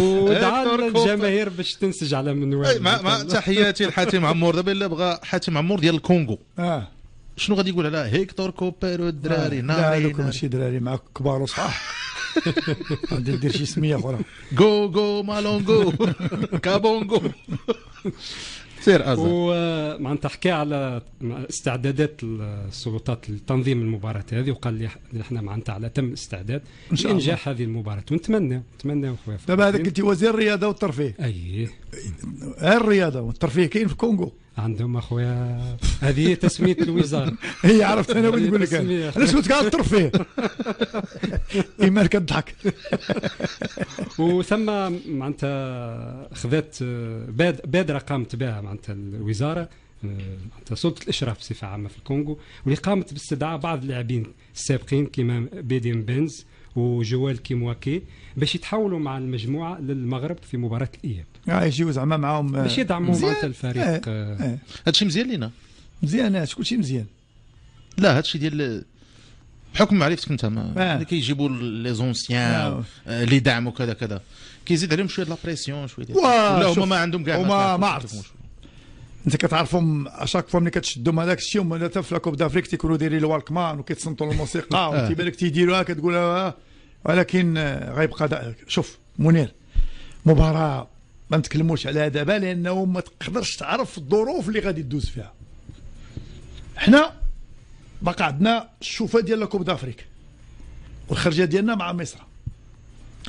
ودعا الجماهير باش تنسج على منوال. مع تحياتي لحاتم عمور. دابا الا بغى حاتم عمور ديال الكونغو شنو غادي يقول على هيكتور كوبير والدراري؟ لا هذوك ماشي دراري معاك كبار وصحاح. غادي ندير شي سميه اخرى. جو جو مالونغو كابونغو. سير ازهر. ومعناتها حكى على استعدادات السلطات لتنظيم المباراه هذه، وقال لي حنا معناتها على تم الاستعداد لانجاح هذه المباراه، ونتمنى خويا. دابا هذاك انت وزير الرياضه والترفيه. اييه الرياضه والترفيه كاين في الكونغو عندهم اخويا، هذه هي تسميه الوزاره. هي عرفت انا وين نقول لك علاش قلت قاعد الترفيه. ايمان كضحك. وثم معناتها خذات بادره قامت بها معناتها الوزاره معناتها سلطه الاشراف بصفه عامه في الكونغو، واللي قامت باستدعاء بعض اللاعبين السابقين كيما بيدين بنز وجوال كيمواكي باش يتحولوا مع المجموعه للمغرب في مباراه الاياب. يجيو زعما معاهم باش يدعموا معناتها الفريق. هادشي مزيان لينا، مزيانات كلشي مزيان. لا هادشي ديال بحكم معرفتك انت اللي كيجيبوا لي زونسيان اللي دعموا كذا كذا كيزيد عليهم شويه لا بريسيون شويه ديال ولا هما ما عندهم كاع. هما ما عرفتش انت كتعرفهم اشاك فوا ملي كتشدهم هذاك الشيء، هما حتى في لاكوب دافريك تيكونوا دايرين الوالكمان وكيتصنتوا الموسيقى وتيبان لك تيديروها كتقول، ولكن غيبقى شوف منير مباراه ما نتكلموش عليها دابا لانه ما تقدرش تعرف الظروف اللي غادي تدوز فيها. حنا باقي عندنا الشوفه ديال لاكوب دافريك والخرجه ديالنا مع مصر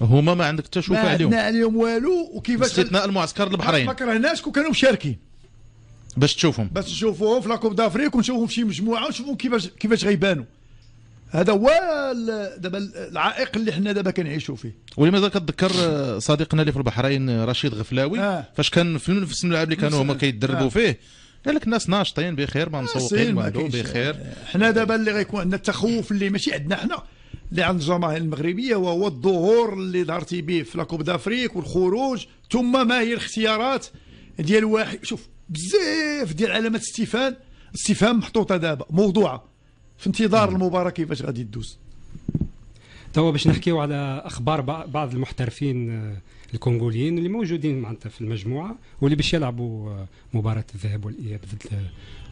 هما ما عندك تشوف عليهم، ما عندنا عليهم والو. وكيفاش استثناء المعسكر البحرين ما كرهناش، كانوا مشاركين باش تشوفهم، باش تشوفوهم في لاكوب دافريك ونشوفوهم في شي مجموعه ونشوفوا كيفاش غيبانوا. هذا هو دابا العائق اللي حنا دابا كنعيشوا فيه. واللي مازال كتذكر صديقنا اللي في البحرين رشيد غفلاوي فاش كان في نفس الملعب اللي كانوا هما كيدربوا فيه، قال لك الناس ناشطين بخير، ما مسوقين والو بخير. حنا دابا اللي غيكون عندنا التخوف اللي ماشي عندنا حنا، اللي عند الجماهير المغربيه، وهو الظهور اللي ظهرتي به في لاكوب دافريك والخروج. ثم ما هي الاختيارات ديال واحد؟ شوف بزاف ديال علامات استفهام محطوطه دابا موضوعه في انتظار المباراه كيفاش غادي تدوز. توا باش نحكيو على اخبار بعض المحترفين الكونغوليين اللي موجودين معناتها في المجموعه واللي باش يلعبوا مباراه الذهاب والاياب ضد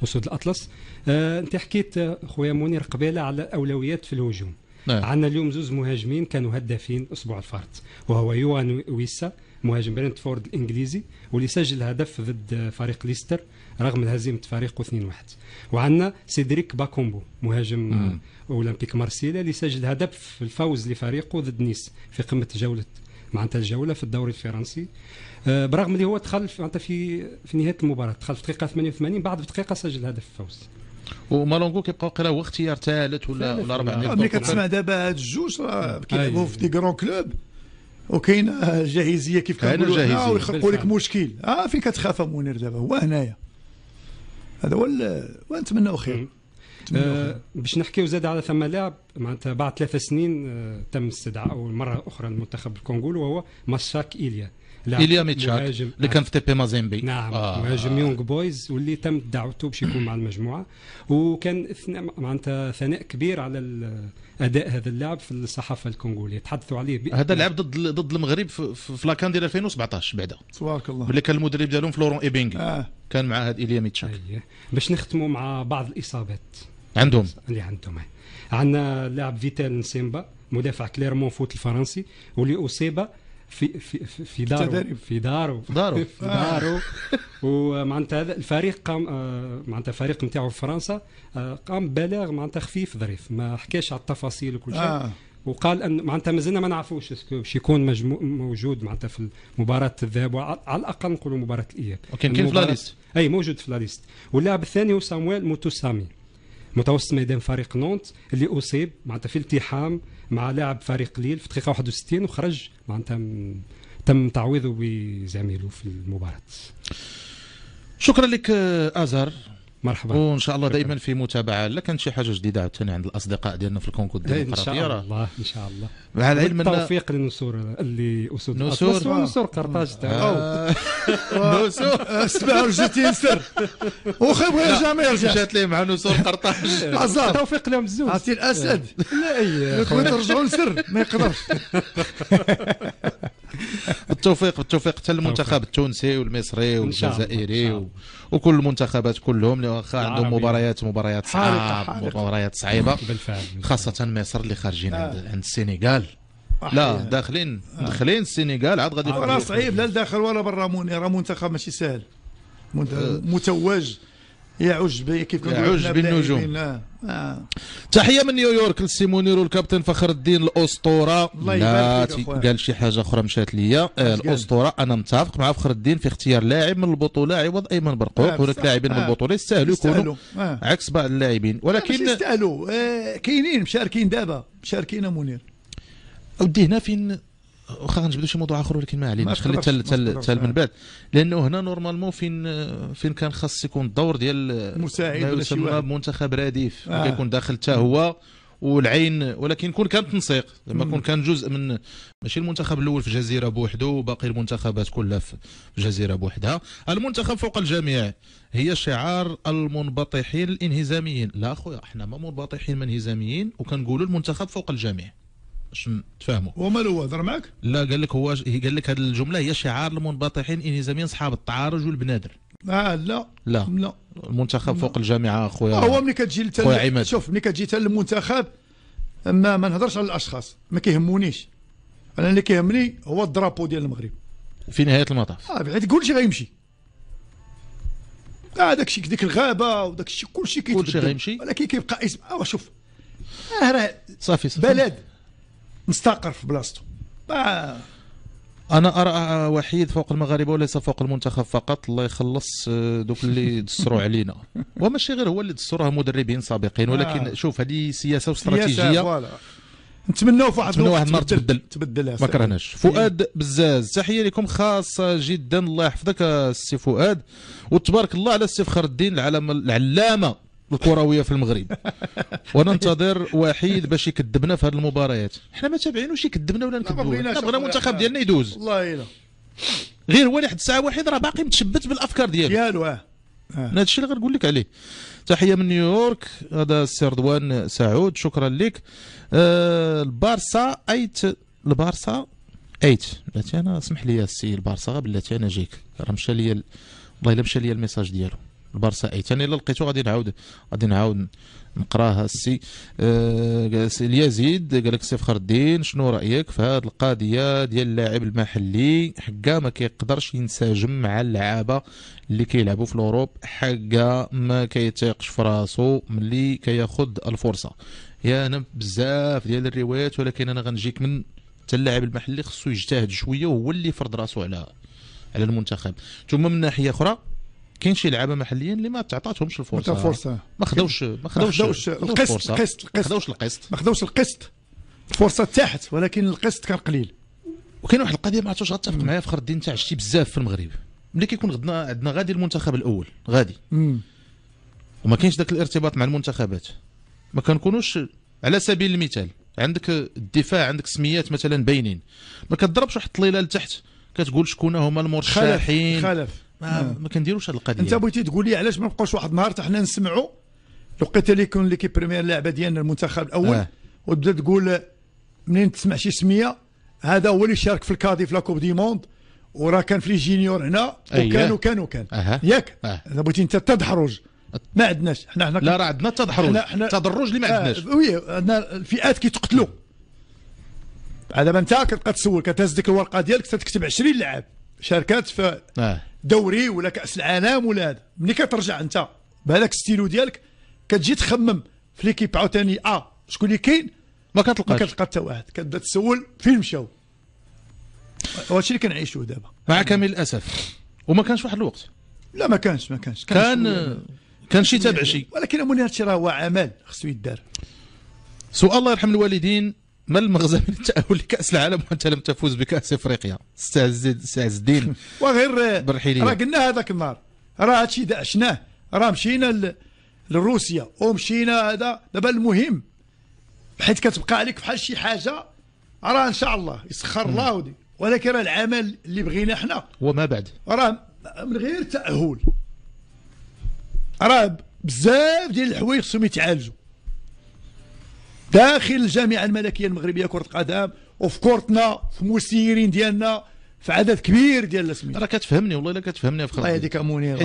اسود الاطلس. انت حكيت خويا منير قبيله على الاولويات في الهجوم. عندنا اليوم زوج مهاجمين كانوا هدافين الاسبوع الفارط، وهو يوان ويسا مهاجم برنتفورد الانجليزي واللي سجل هدف ضد فريق ليستر رغم هزيمه فريقه 2-1. وعندنا سيدريك باكومبو مهاجم اولمبيك مارسيليا اللي سجل هدف في الفوز لفريقه ضد نيس في قمه جوله معناتها الجوله في الدوري الفرنسي، برغم اللي هو دخل معناتها في نهايه المباراه، دخل في الدقيقه 88 بعد دقيقه سجل هدف الفوز. ومالونغو كيبقاو قرايه هو اختيار ثالث ولا رابع. ملي كتسمع دابا هاد الجوج راه كيلعبوا في دي كرون كلوب وكاينه جاهزيه كيف كنقولوا حنا ويخلقوا لك مشكل. فين كتخاف منير دابا هو هنايا. هذا هو ونتمناو خير. باش نحكيو زاد على ثم لاعب معناتها بعد 3 سنين تم استدعائه مره اخرى المنتخب الكونغولي، وهو ماتشاك إيليا إليامي تشاك اللي كان في تي بي مازيمبي. نعم مهاجم يونغ بويز واللي تم دعوته باش يكون مع المجموعه، وكان معناتها ثناء كبير على اداء هذا اللاعب في الصحافه الكونغوليه، تحدثوا عليه. هذا اللاعب ضد المغرب في لاكان ديال 2017 بعدا تبارك الله، اللي كان المدرب ديالهم فلورون ايبينغ كان مع هذا إليامي تشاك. باش نختموا مع بعض الاصابات اللي عندهم. عندنا اللاعب فيتال نسيمبا مدافع كليرمون فوت الفرنسي واللي اصيب في دارو ومعناتها هذا الفريق قام معناتها الفريق نتاعو في فرنسا قام ببلاغ معناتها خفيف ظريف، ما حكاش على التفاصيل وكل شيء. وقال ان معناتها مازلنا ما نعرفوش اسكو باش يكون موجود معناتها في مباراه الذهاب، وعلى الاقل نقولوا مباراه الاياب كاين في لا ليست، اي موجود في لا ليست. واللاعب الثاني هو سامويل موتوسامي متوسط ميدان فريق نونت اللي اصيب معناتها في التحام مع لاعب فريق ليل في دقيقه 61 وخرج معناتها تم تعويضه بزميله في المباراه. شكرا لك ازهر، مرحبا، وان شاء الله دائما في متابعه لك. كان شي حاجه جديده عاوتاني عند الاصدقاء ديالنا في الكونغو الديمقراطيه ان شاء الله. ان شاء الله مع العلم ان التوفيق للنسور اللي اسود الاطلس ونسور قرطاج تاعو نسور اسمعوا الجتين سر واخا بغا يرجع ما يرجعش، مشات ليه مع نسور قرطاج التوفيق لهم الزوج عطي الاسد لا اي كون ترجعوا لسر ما يقدرش. بالتوفيق بالتوفيق حتى المنتخب التونسي والمصري والجزائري وكل المنتخبات كلهم اللي واخا عندهم مباريات صعبه بالفعل، خاصه مصر اللي خارجين عند السنغال لا داخلين السنغال عاد غادي يفرحوا. راه صعيب لا لداخل ولا برا موني، راه منتخب ماشي سهل متوج يعج كيف كنقولوا بالنجوم. تحيه من نيويورك للسي منير والكابتن فخر الدين الاسطوره. لا قال شي حاجه اخرى مشات ليا الاسطوره. انا متفق مع فخر الدين في اختيار لاعب من البطوله عوض ايمن برقوق، هناك لاعبين من البطوله يستاهلوا يكونوا عكس بعض اللاعبين، ولكن يستاهلوا كاينين مشاركين دابا مشاركين منير اودي هنا فين واخا غنجبدوا شي موضوع اخر ولكن ما علينا خلي تال من بعد، لانه هنا نورمالمون فين كان خاص يكون الدور ديال المساعد ولا شي واحد منتخب رديف كيكون داخل حتى هو والعين، ولكن كون كان تنسيق لما كون كان جزء من ماشي المنتخب الاول في جزيره بوحده وباقي المنتخبات كلها في جزيره بوحدها. المنتخب فوق الجميع هي شعار المنبطحين الانهزاميين. لا اخويا احنا ما منبطحين ما انهزاميين، وكنقولوا المنتخب فوق الجميع باش تفهموا. ومال هو هضر معاك؟ لا قال لك هو قال لك هذه الجمله هي شعار المنبطحين الانهزاميين اصحاب التعارج والبنادر. لا لا لا المنتخب فوق الجامعه اخويا. هو ملي كتجي شوف ملي كتجي حتى المنتخب ما نهضرش على الاشخاص ما كيهمونيش، انا اللي كيهمني هو الدرابو ديال المغرب في نهايه المطاف. بعد تقول شي غيمشي داك الشيء ديك الغابه وداك الشيء كلشي كيتبدل، ولكن كيبقى اسم. شوف راه صافي بلد مستقر في بلاصتو أنا أرى وحيد فوق المغاربة وليس فوق المنتخب فقط. الله يخلص دوك اللي دسروا علينا، وماشي غير هو اللي دسروها مدربين سابقين، ولكن شوف هذه سياسة واستراتيجية نتمنوا في واحد النهار تبدل. ما كرهناش. فؤاد بزاز تحية لكم خاصة جدا، الله يحفظك السي فؤاد، وتبارك الله على السي فخر الدين العلامة الكروية في المغرب. وننتظر وحيد باش يكذبنا في هذه المباريات، حنا ما تابعينوش يكذبنا ولا نكذبوه، بغينا المنتخب ديالنا يدوز. والله إلا غير هو اللي حد الساعة واحد راه باقي متشبت بالأفكار ديالو. هذا الشيء اللي غنقول لك عليه. تحية من نيويورك، هذا السي رضوان سعود، شكرا لك. البارسا ايت، البارسا ايت بلاتي، انا اسمح لي السي البارسا بلاتي انا جيك، راه مشى لي والله الا مشى لي الميساج ديالو. البارسا ايت انا الا لقيتو غادي نعاود نقراها. السي اليزيد قال لك سي فخر الدين شنو رايك في هذه القضيه ديال اللاعب المحلي حكا ما كيقدرش ينسجم مع اللعابه اللي كيلعبوا في الاوروب، حكا ما كيتيقش في راسو ملي كياخذ الفرصه. يا انا بزاف ديال الروايات، ولكن انا غنجيك من حتى اللاعب المحلي خصو يجتهد شويه وهو اللي يفرض راسو على المنتخب. ثم من ناحيه اخرى كاين شي لعابه محليين اللي ما تعطاتهمش الفرصه، ما خداوش القسط، ما خداوش القسط الفرصه تاحت، ولكن القسط كان قليل. وكاين واحد القضيه ما عرفتش غتفق معايا فخر الدين، تاع شتي بزاف في المغرب ملي كيكون عندنا غادي المنتخب الاول غادي وما كاينش ذاك الارتباط مع المنتخبات، ما كنكونوش على سبيل المثال عندك الدفاع، عندك سميات مثلا باينين، ما كتضربش واحد الطليله لتحت كتقول شكون هما المرشحين. ما كنديروش هذه القضيه. انت بغيتي تقول لي علاش ما بقاوش واحد النهار حتى حنا نسمعوا لقيت ليكون ليكيب بريمير لعبه ديالنا المنتخب الاول وتبدا تقول منين تسمع شي سميه هذا هو اللي شارك في الكادي في لاكوب دي موند وراه كان في لي جينيور هنا وكان ياك اذا بغيتي انت التدحرج ما عندناش حنا لا راه عندنا التدحرج، التدرج اللي ما عندناش. وي عندنا الفئات كيتقتلوا. دابا انت كتبقى تسول كتهز ديك الورقه ديالك تكتب 20 لاعب شاركات في دوري ولا كاس العالم ولا هذا، ملي كترجع انت بهذاك ستيلو ديالك كتجي تخمم في ليكيب عاوتاني شكون اللي كاين ما كتلقى حتى واحد، كتبدا تسول فين مشاو. وهادشي اللي كنعيشوه دابا مع كامل الاسف. وما كانش واحد الوقت، لا ما كانش كان شي تابع شي، ولكن اموني هادشي راه هو عمل خصو يدار. سؤال الله يرحم الوالدين، ما المغزى من التأهل لكأس العالم وأنت لم تفوز بكأس إفريقيا؟ أستاذ الدين وغير برحيلية، راه قلنا هذاك النهار، راه هادشي عشناه، راه مشينا لروسيا ومشينا هذا. دابا المهم حيت كتبقى عليك بحال شي حاجة راه إن شاء الله يسخر الله ودي، ولكن راه العمل اللي بغينا حنا وما بعد راه من غير تأهل، راه بزاف ديال الحوايج خصهم يتعالجوا داخل الجامعه الملكيه المغربيه كره القدم وفي كورتنا في المسيرين ديالنا في عدد كبير ديال الاسماء. راه كتفهمني والله الا كتفهمني في خلق الله يهديك امونير،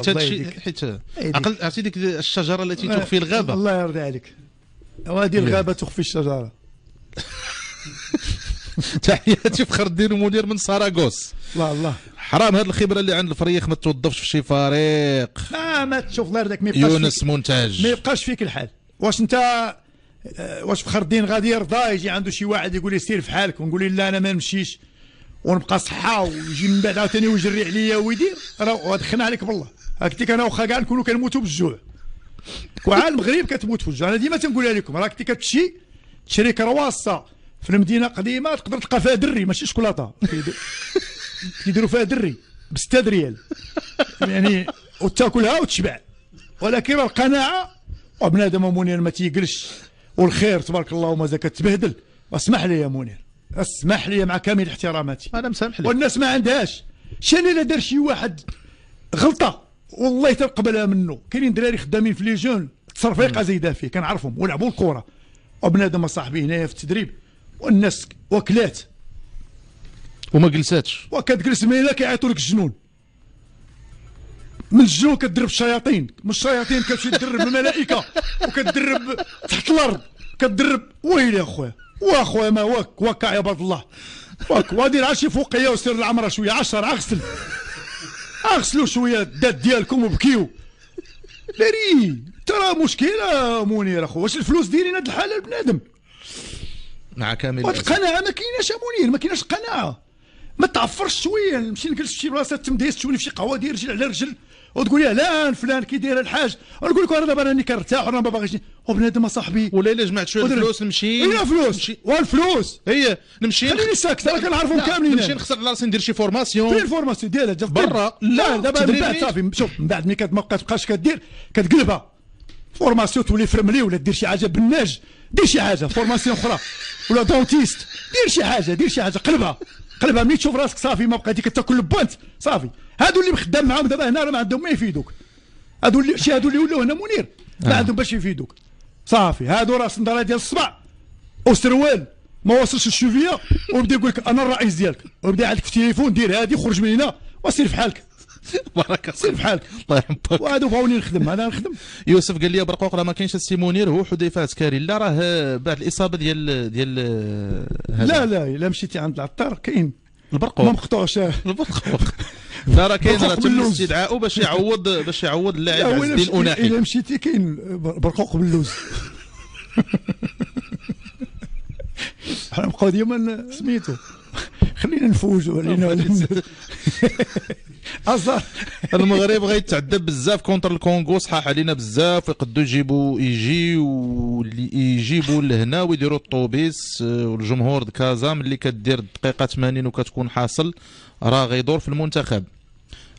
حيت عقل عرفتي ديك الشجره التي تخفي الغابه. الله يرضي عليك، وهذه الغابه تخفي الشجره. تحياتي فخر الدين ومنير من ساراغوس. الله حرام هذه الخبره اللي عند الفريق ما توظفش في شي فريق. ما تشوف الله يرضيك، ما يبقاش يونس منتج، ما يبقاش فيك الحال. واش فخر الدين غادي يرضى يجي عنده شي واحد يقول لي سير في حالك ونقول لي لا انا ما نمشيش ونبقى صحه ويجي من بعد عاوتاني ويجري عليا ويدير؟ راه دخلنا عليك بالله، هكتيك انا واخا كاع نكونوا كنموتوا بالجوع وعا المغرب كتموت في الجوع. انا ديما تنقولها لكم، راه كنتي كتمشي تشري كرواسه في المدينه القديمه تقدر تلقى فيها دري ماشي شوكولاته، كيديروا فيها دري ب 6 ريال يعني، وتاكلها وتشبع. ولكن القناعه وبنادم امونير ما تيقلش، والخير تبارك الله ومازال كتبهدل. اسمح لي يا منير، اسمح لي مع كامل احتراماتي، انا مسامح لك والناس ما عندهاش. شان الا دار شي واحد غلطه والله تنقبلها منه. كاينين دراري خدامين في لي جون تصرفيقه زايده فيه كنعرفهم ولعبوا الكره، وبنادم صاحبي هنايا في التدريب والناس وكلات وما جلساتش، وكتجلس ميلا كيعيطوا لك الجنون، من الجنون كتدرب الشياطين، من الشياطين كتمشي تدرب الملائكه، وكتدرب تحت الارض كتدرب. ويلي اخويا ما وكا يا عباد الله، وادير عا شي فوقيه وسير العمره شويه 10 اغسل اغسلوا شويه الدات ديالكم وبكيو لاري ترى مشكله منير اخو. واش الفلوس دايرين هاد الحاله لبنادم؟ مع كامل القناعه ما كايناش منير، ما كايناش قناعه. ما تعفرش شويه، نمشي نجلس في شي بلاصه تمديس تشوني في شي قهوه داير رجل على رجل وتقول لي لان فلان كي داير الحاج، ونقول لك انا دابا راني كنرتاح وانا ما باغيش. وبنادم صاحبي ولا الا جمعت شويه الفلوس نمشي اي فلوس والفلوس هي نمشي خليني ساكت انا كنعرفهم كاملين. نمشي نخسر على راسي ندير شي فورماسيون فين الفورماسيون ديالها برا. لا دابا من بعد صافي شوف من بعد ملي كتبقاش كدير كتقلبها فورماسيون تولي فرملي ولا دير شي حاجه بناج، دير شي حاجه فورماسيون اخرى ولا دونتيست، دير شي حاجه دير شي حاجه قلبها قلبها. ملي تشوف راسك صافي ما بقى ديك تاكل البونت صافي. هادو اللي خدام معاهم دابا هنا راه ما عندهم ما يفيدوك، هادو اللي شي هادو اللي ولاو هنا منير ما عندهم باش يفيدوك صافي. هادو راه صنداله ديال الصبع وسروال ما وصلش الشوفيه وبدا يقول لك انا الرئيس ديالك وبدا عندك في التليفون دير هادي خرج من هنا وسير في حالك بركه سير في حالك الله يحفظك. وهادو بغاوني نخدم انا نخدم. يوسف قال لي برقوق راه ما كاينش السي منير هو حذيفه عسكري. لا راه بعد الاصابه ديال لا لا الا مشيتي عند العطار كاين البرقوق ما مقطوعش البرقوق. لا راه كاين راه تم استدعائه باش يعوض اللاعب عز الدين الأناحي. الا مشيتي كاين برقوق باللوز. حنا نبقاو ديما سميتو خلينا نفوجوا لانه اصلا المغرب غيتعذب بزاف كونتر الكونغو صحاح علينا بزاف. يقدوا يجيبوا لهنا ويديروا الطوبيس والجمهور دكازا ملي كدير الدقيقه 80 وكتكون حاصل راه غيدور في المنتخب.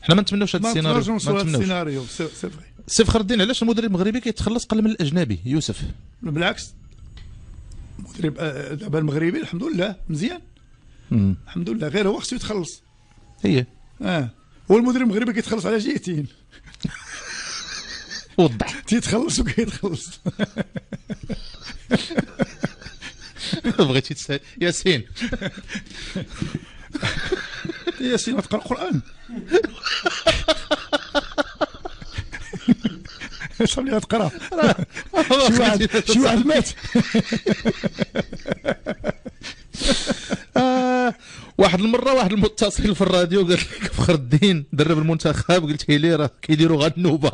حنا ما نتمنوش هذا السيناريو ما نتمنوش. سي فخر الدين علاش المدرب المغربي كيتخلص قل من الاجنبي يوسف؟ بالعكس المدرب دابا المغربي الحمد لله مزيان الحمد لله غير هو خصو يتخلص. هي هو المدرب المغربي كيتخلص على جهتين. وضح تيتخلص وكيتخلص. بغيتي تسال ياسين ياسين ما تقرا القران صافي غتقرا شي واحد مات. واحد المره واحد المتصل في الراديو قال لك فخر الدين درب المنتخب، قلت ليه راه كيديروا غا النوبه.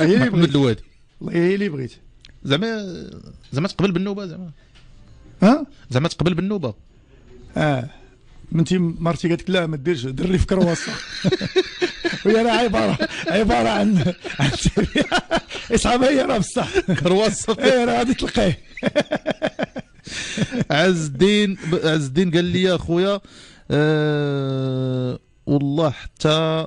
محمد الوادي والله هي اللي بغيت زعما تقبل بالنوبه زعما زعما تقبل بالنوبه. بنتي مرتي قالت لك لا ما ديرش دري في كرواسه. وهي راه عباره عن اسحابها هي راه بصح كرواسه اي راه غادي تلقيه. عز الدين قال لي يا خويا والله حتى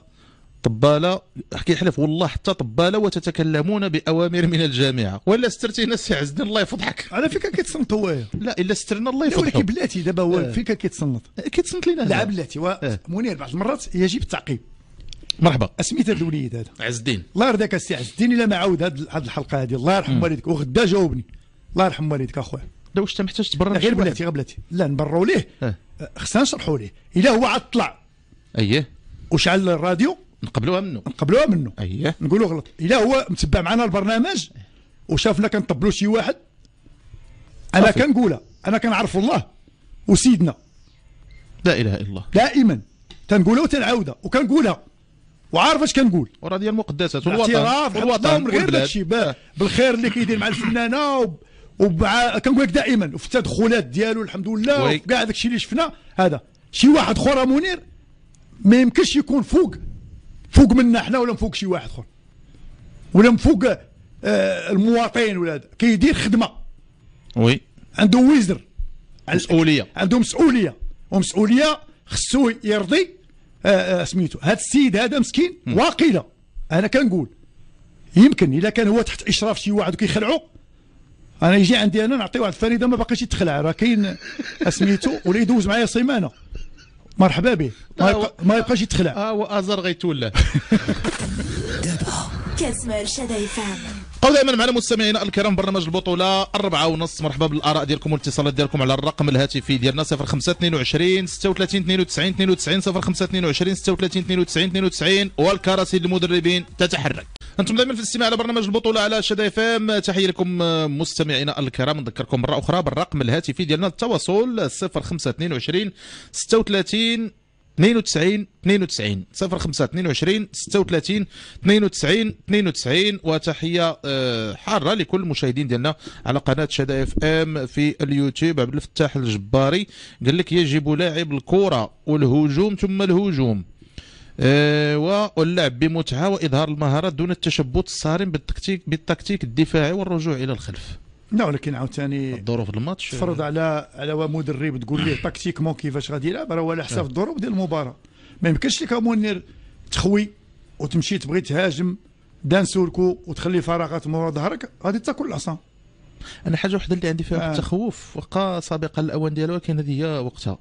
طباله كيحلف والله حتى طباله وتتكلمون باوامر من الجامعه. ولا سترتينا سي عز الدين الله يفضحك. على فين كيتصنت هو؟ لا الا سترنا الله يفضحك. ولكن بلاتي دابا هو فين كيتصنت لينا لعب بلاتي منير. بعض المرات يجب التعقيب. مرحبا اسميت هذا الوليد هذا عز الدين الله يرضيك السي عز الدين الا ما عاود هذه الحلقه هذه الله يرحم والديك وغدا جاوبني الله يرحم والديك اخويا. لا واش انت محتاج تبرر غير بلاتي بلاتي لا نبرروا ليه خصنا نشرحوا ليه الا هو عاد طلع اييه وشعل الراديو نقبلوها منه اييه نقولوا غلط. الا هو متبع معنا البرنامج وشافنا كنطبلوا شي واحد انا كنقولها انا كنعرف الله وسيدنا لا اله الا الله دائما تنقولها وتنعاودها وكنقولها وعارف اش كنقول وراه ديال المقدسات والوطن غير داكشي بالخير اللي كيدير مع الفنانه كنقول لك دائما وفي التدخلات ديالو الحمد لله وفي كاع داكشي اللي شفنا. هذا شي واحد اخر منير ما يمكنش يكون فوق منا حنا ولا فوق شي واحد اخر ولا فوق المواطن ولا هذا كيدير خدمه وي عنده وزر مسؤوليه عنده مسؤوليه خصو يرضي سميتو هذا السيد هذا مسكين واقيله. انا كنقول يمكن الا كان هو تحت اشراف شي واحد وكيخلعو انا يجي عندي انا نعطي واحد الفريده ما باقيش يتخلع راه كاين سميتو ولا يدوز معايا سيمانه مرحبا به ما يبقاش يتخلع هو ازر غيتولى. دابا كتسمعوا شداي فام بقاو دائما معنا مستمعينا الكرام برنامج البطوله 4:30. مرحبا بالاراء ديالكم والاتصالات ديالكم على الرقم الهاتفي ديالنا 0522 36 92 92 0522 36 92 92 والكراسي للمدربين تتحرك. انتم دائما في الاستماع على برنامج البطوله على شدا فام. تحيه لكم مستمعينا الكرام. نذكركم مره اخرى بالرقم الهاتفي ديالنا التواصل 0522 36 92 05 22 36 92 وتحية حارة لكل المشاهدين ديالنا على قناة شدا اف ام في اليوتيوب. عبد الفتاح الجباري قال لك يجب لاعب الكرة والهجوم ثم الهجوم واللعب بمتعة وإظهار المهارات دون التشبث الصارم بالتكتيك الدفاعي والرجوع إلى الخلف. لا ولكن عاوتاني ظروف الماتش تفرض على مدرب تقول ليه تكتيكمون كيفاش غادي يلعب، راه هو على حساب الظروف ديال المباراه. ما يمكنش لك منير تخوي وتمشي تبغي تهاجم دان سولكو وتخلي فراغات مورا ظهرك، غادي تاكل العصا. انا حاجه وحده اللي عندي فيها التخوف وقع سابقا الاوان ديالها، ولكن هذه هي وقتها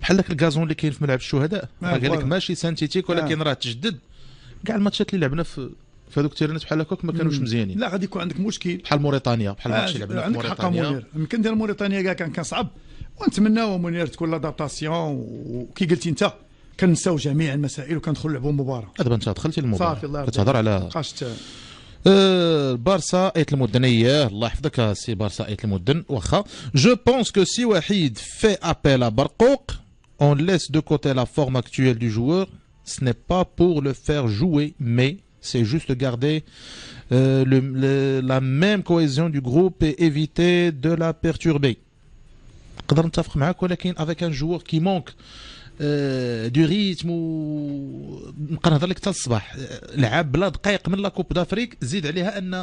بحال داك الكازون اللي كاين في ملعب الشهداء، قال لك ماشي سانتيتيك ولكن راه تجدد. كاع الماتشات اللي لعبنا في هذوك التيرانات بحال هكاك ما كانوش مزيانين. لا غادي يكون عندك مشكل بحال موريتانيا، بحال الماتش اللي لعبنا في موريتانيا. يمكن ديال موريتانيا كاع كان صعب، ونتمناو منير تكون لادابتاسيون. وكي قلتي انت كنساو جميع المسائل وكندخلوا نلعبوا مباراه. دابا انت دخلتي المباراه صافي الله يرضي عليك، كتهضر على بارسا ايت المدن. الله يحفظك سي بارسا ايت المدن. واخا جو بونس كو سي وحيد في ابيل ا برقوق اون ليس دو كوتي لا فورم اكتويل دو جوور سني با بور لو فير جوي مي c'est juste garder la même cohésion du groupe et éviter de la perturber. نقدر نتفق معاك، ولكن avec un joueur qui manque du rythme نبقى نهضر لك حتى الصباح. لعب بلا دقائق من لاكوب دافريك، زيد عليها ان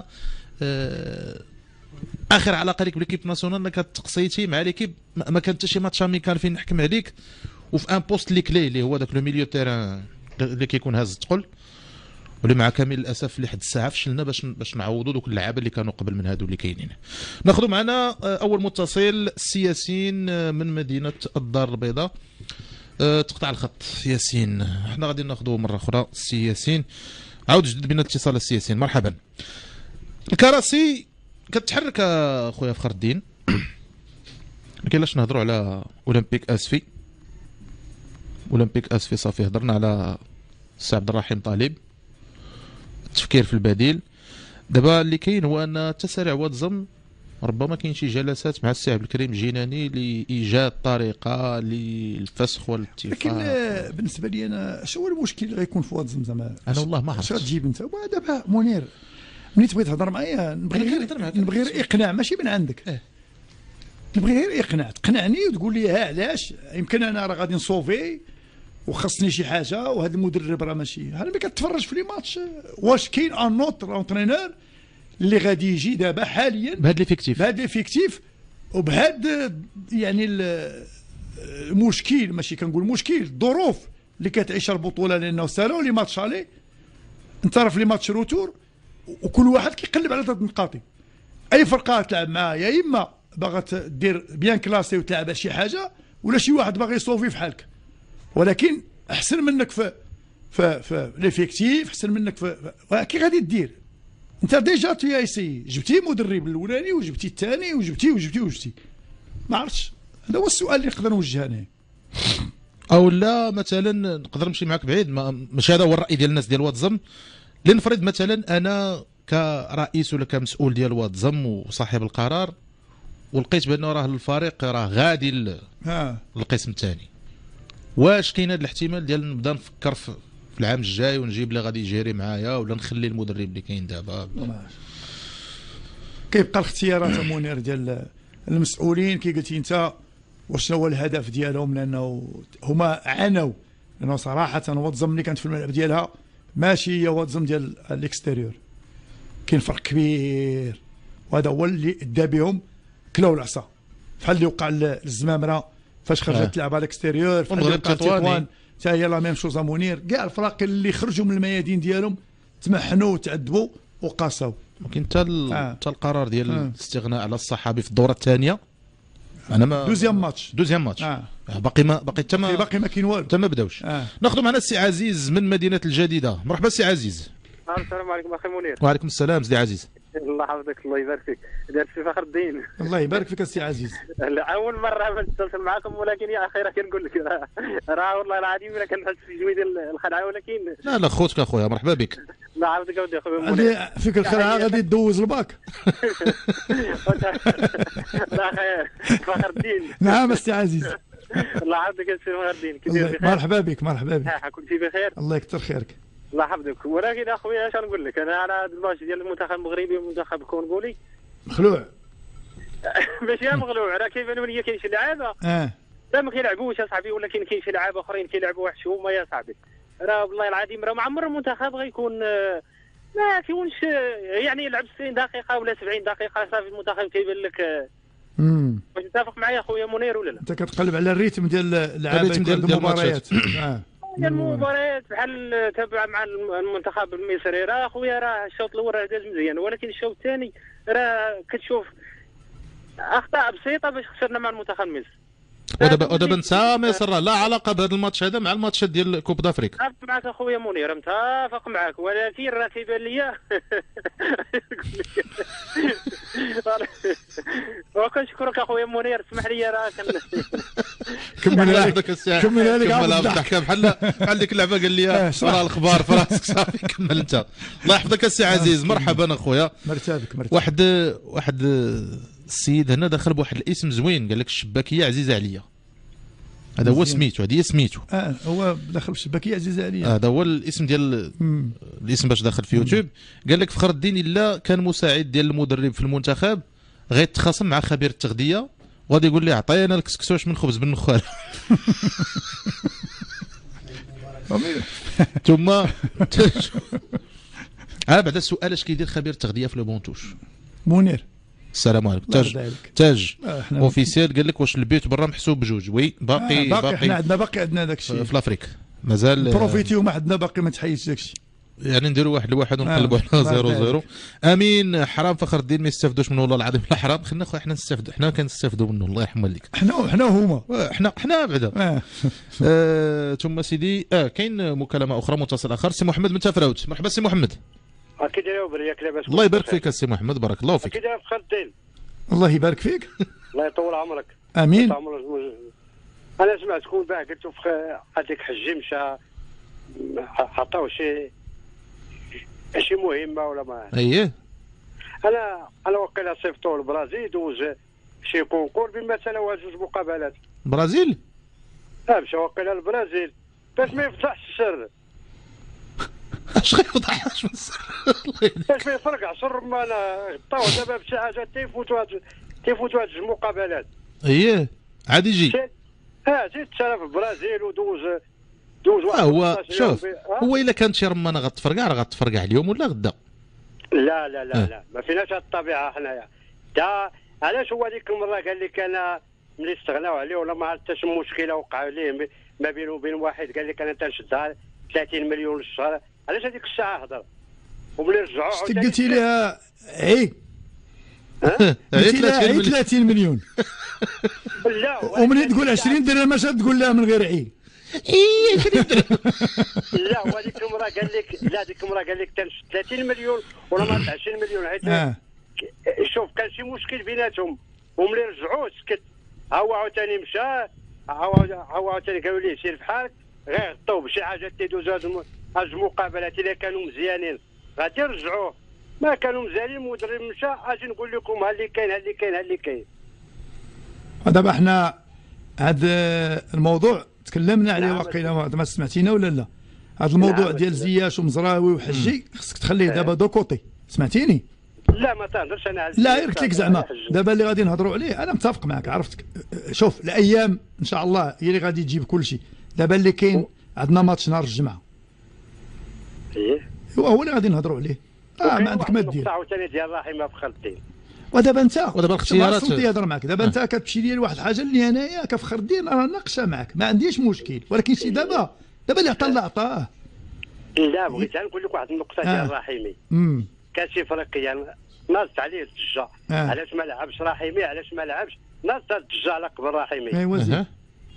اخر علاقه لك بالكيب ناسيونال انك تقصيتي مع ليكيب، ما كان حتى شي ماتش اميكال فين نحكم عليك، وفي ان بوست لي كلي اللي هو داك لو ميليو تيران اللي كيكون هاز الثقل، واللي مع كامل الاسف لحد الساعه فشلنا باش نعوضوا دوك اللعابه اللي كانوا قبل من هادو اللي كاينين. ناخذوا معنا اول متصل سي ياسين من مدينه الدار البيضاء. تقطع الخط ياسين، حنا غادي ناخذوا مره اخرى سي ياسين. عاود جدد بنا الاتصال سي ياسين، مرحبا. الكراسي كتحرك اخويا فخر الدين، ما كاينلاش نهضروا على اولمبيك اسفي. اولمبيك اسفي صافي هضرنا على السي عبد الرحيم طالب، التفكير في البديل. دابا اللي كاين هو ان تسارع واتزم ربما كاين شي جلسات مع السي عبد الكريم الجيناني لايجاد طريقه للفسخ والاتفاق. لكن بالنسبه لي انا اش هو المشكل اللي غيكون في واتزم؟ زعما انا والله ما عرفتش. اش غتجيب انت دابا منير؟ ملي تبغي تهضر معايا نبغي غير اقناع، ماشي من عندك. نبغي غير اقناع، تقنعني وتقول لي ها علاش يمكن انا راه غادي نصوفي وخصني شي حاجه وهذا المدرب راه ماشي. انا ملي كتفرج في لي ماتش واش كاين ان اوتر اونترينور اللي غادي يجي دابا حاليا بهذا الافيكتيف، بهذا الافيكتيف وبهذا يعني المشكل، ماشي كنقول مشكل، الظروف اللي كتعيش البطوله، لانه سالو لي ماتش علي انت راه في لي ماتش روتور وكل واحد كيقلب على ثلاث نقاط. اي فرقه تلعب معها يا اما باغا دير بيان كلاسي وتلعب على شي حاجه، ولا شي واحد باغي يصوفي في حالك. ولكن احسن منك في ليفيكتيف، احسن منك في كي غادي دير انت ديجا تي اي سي، جبتي مدرب الاولاني وجبتي الثاني وجبتي ما عرفتش. هذا هو السؤال اللي نقدر نوجه انا. او لا مثلا نقدر نمشي معك بعيد، ماشي هذا هو الراي ديال الناس ديال واتزم. لنفرض مثلا انا كرئيس ولا كمسؤول ديال واتزم وصاحب القرار ولقيت بانه راه الفريق راه غادي للقسم الثاني، واش كاين هذا الاحتمال ديال نبدا نفكر في العام الجاي ونجيب اللي غادي يجيري معايا، ولا نخلي المدرب اللي كاين دابا؟ كيبقى الاختيارات منير ديال المسؤولين. كي قلتي انت وشنو هو الهدف ديالهم، لانه هما عانوا، لانه صراحه واتزم اللي كانت في الملعب ديالها ماشي هي واتزم ديال الاكستيريور، كاين فرق كبير، وهذا هو اللي ادى بهم كلاو العصا، بحال اللي وقع للزمامره فاش خرجت تلعب على الاكستيريور في تطوان، حتى هي لا ميم شوز منير. كاع الفرق اللي خرجوا من الميادين ديالهم تمحنوا وتعذبوا وقاسوا. ولكن حتى القرار ديال الاستغناء على الصحابي في الدوره الثانيه، انا ما دوزيام ماتش باقي ما كاين والو، حتى ما بداوش. ناخذ معنا السي عزيز من مدينه الجديده. مرحبا سي عزيز. السلام عليكم اخي منير. وعليكم السلام سي عزيز. الله يحفظك الله يبارك فيك. داير في فخر الدين. الله يبارك فيك السي عزيز. اول مره ما نتصل معكم، ولكن يا اخي راه كنقول لك راه والله العظيم انا كنحس في جوي ديال الخلعه، ولكن لا خوتك اخويا مرحبا بك. الله يحفظك اودي اخويا فيك الخلعه غادي تدوز الباك. لا خير فخر الدين. نعم السي عزيز. الله يحفظك يا سي مهردين، كي داير بخير؟ مرحبا بك مرحبا بك. ها كنتي بخير؟ الله يكثر خيرك. الله يحفظك. ولكن اخويا اش نقول لك، انا على هذا الماتش ديال المنتخب المغربي والمنتخب الكونغولي مخلوع. ماشي مخلوع، راه كيبانوا لي كاين شي لعابه لا ما كيلعبوش اصاحبي، ولكن كاين شي لعابه اخرين كيلعبوا وحش هما يا صاحبي. راه والله العظيم راه ما عمر المنتخب غيكون ما كيكونش يعني يلعب 60 دقيقه ولا 70 دقيقه صافي المنتخب كيبان لك. واش متفق معايا خويا منير ولا لا؟ انت كتقلب على الريتم ديال اللعابه ديال المباريات. المباريات بحال تابعه مع المنتخب المصري، راه خويا راه الشوط الاول راه داز مزيان، ولكن الشوط الثاني راه كتشوف اخطاء بسيطه باش خسرنا مع المنتخب المصري. ودابا انت ميسر لا علاقه بهذا الماتش هذا مع الماتش ديال كوب دافريك. متفق معك اخويا منير، متفق معك، ولكن راه كيبان ليا وكنشكرك اخويا منير، اسمح لي راه كمل هذاك الساعه كمل الضحكه بحال ديك اللعبه قال لي راه الاخبار في راسك صافي كمل انت. الله يحفظك السي عزيز، مرحبا اخويا. مرتابك مرتابك. واحد السيد هنا دخل بواحد الاسم زوين قال لك الشباكيه عزيزه عليا، هذا هو سميتو، هذه هي سميتو. هو دخل بالشباكيه عزيزه عليا، هذا هو الاسم ديال الاسم باش دخل في يوتيوب. قال لك فخر الدين الا كان مساعد ديال المدرب في المنتخب غيتخاصم مع خبير التغذيه وغادي يقول لي عطينا الكسكسوش من خبز بالنخاله. ثم بعد السؤال اش كيدير خبير التغذيه في لو بونتوش منير. السلام عليكم تاج اوفيسيال قال لك واش البيوت برا محسوب بجوج؟ وي باقي حنا عندنا داك الشيء في لافريك مازال بروفيتيو، ما عندنا باقي ما تحيدش داك الشيء، يعني نديروا واحد لواحد ونقلبوا على 0-0. امين حرام فخر الدين ما يستافدوش منه والله العظيم، لا حرام خلينا احنا نستافدوا، حنا كنستافدوا منه الله يرحم والديك، حنا وهما حنا بعدا. ثم سيدي كاين مكالمه اخرى، متصل اخر سي محمد من تفراوت. مرحبا سي محمد. كي داير أوبري؟ ياك لاباس؟ الله يبارك فيك السي محمد، بارك الله فيك. كي داير فخر الدين؟ الله يبارك فيك. الله يطول عمرك. امين. انا سمعت تكون باه قلتو هذيك حجي مشى عطاو شي مهمه ولا ما اييه. انا وقيلا صيفطو للبرازيل دوز شي كونكور بمثلا واحد جوج مقابلات. البرازيل؟ مشى وقيلا للبرازيل باش ما يفتحش السر. اش غيوضح اش من السر؟ باش ما يفرقعش 10 رمانه غطاو دابا بشي حاجه تيفوتوا هاد جوج مقابلات. اييه عاد يجي. جيت تشرف البرازيل ودوز واحد. هو شوف هو الا كانت شي رمانه غتفرقع راه غتفرقع اليوم ولا غدا. لا لا لا لا ما فيناش هاد الطبيعه حنايا. علاش هو ديك المره قال لك انا ملي استغناو عليه ولا ما عرفت حتى شي مشكله وقع عليه ما بينه وبين واحد قال لك انا تنشدها 30 مليون الشهر. علاش هذيك الساعه هضر وملي رجعوا عاوتاني قلتي لها عيب 30 مليون لا وملي تقول 20 درهم اش تقول لها من غير عيب؟ اي 20 درهم لا وهذيك المراه قال لك لا ديك المراه قال لك تنشد 30 مليون ولا ما 20 مليون حيت شوف كان شي مشكل بيناتهم وملي رجعوا سكت ها هو عاوتاني مشى ها هو عاوتاني قالوا ليه سير بحالك غير غطوه بشي حاجه تيدوز هاد المقابلات إلا كانوا مزيانين غادي يرجعوه، ما كانوا مزيانين المدرب مشى أجي نقول لكم ها اللي كاين ها اللي كاين ها اللي كاين. دابا حنا هاد الموضوع تكلمنا عليه واقيلا ما سمعتينا ولا لا؟ هاد الموضوع ديال زياش ومزراوي وحجي خصك تخليه دابا دو كوتي، سمعتيني؟ لا ما تهضرش أنا على لا قلت لك زعما دابا اللي غادي نهضروا عليه أنا متفق معك عرفتك. شوف الأيام إن شاء الله هي اللي غادي تجيب كل شيء. دابا اللي كاين عندنا ماتش نهار الجمعة. ايه هو اللي غادي نهضروا عليه ما عندك ما دير. عاوتاني ديال رحيمه فخر الدين ودابا انت ودابا الاختيارات صوتي يهضر معك دابا انت كتمشي لي لواحد الحاجه اللي انايا كفخر الدين راه ناقشه معك ما عنديش مشكل ولكن شي دابا اللي عطى اللي عطاه. لا بغيت نقول لك واحد النقطه ديال رحيمي كان شي فرقيه ناضت عليه الضجه علاش ما لعبش رحيمي علاش ما لعبش ناضت الضجه على قبل رحيمي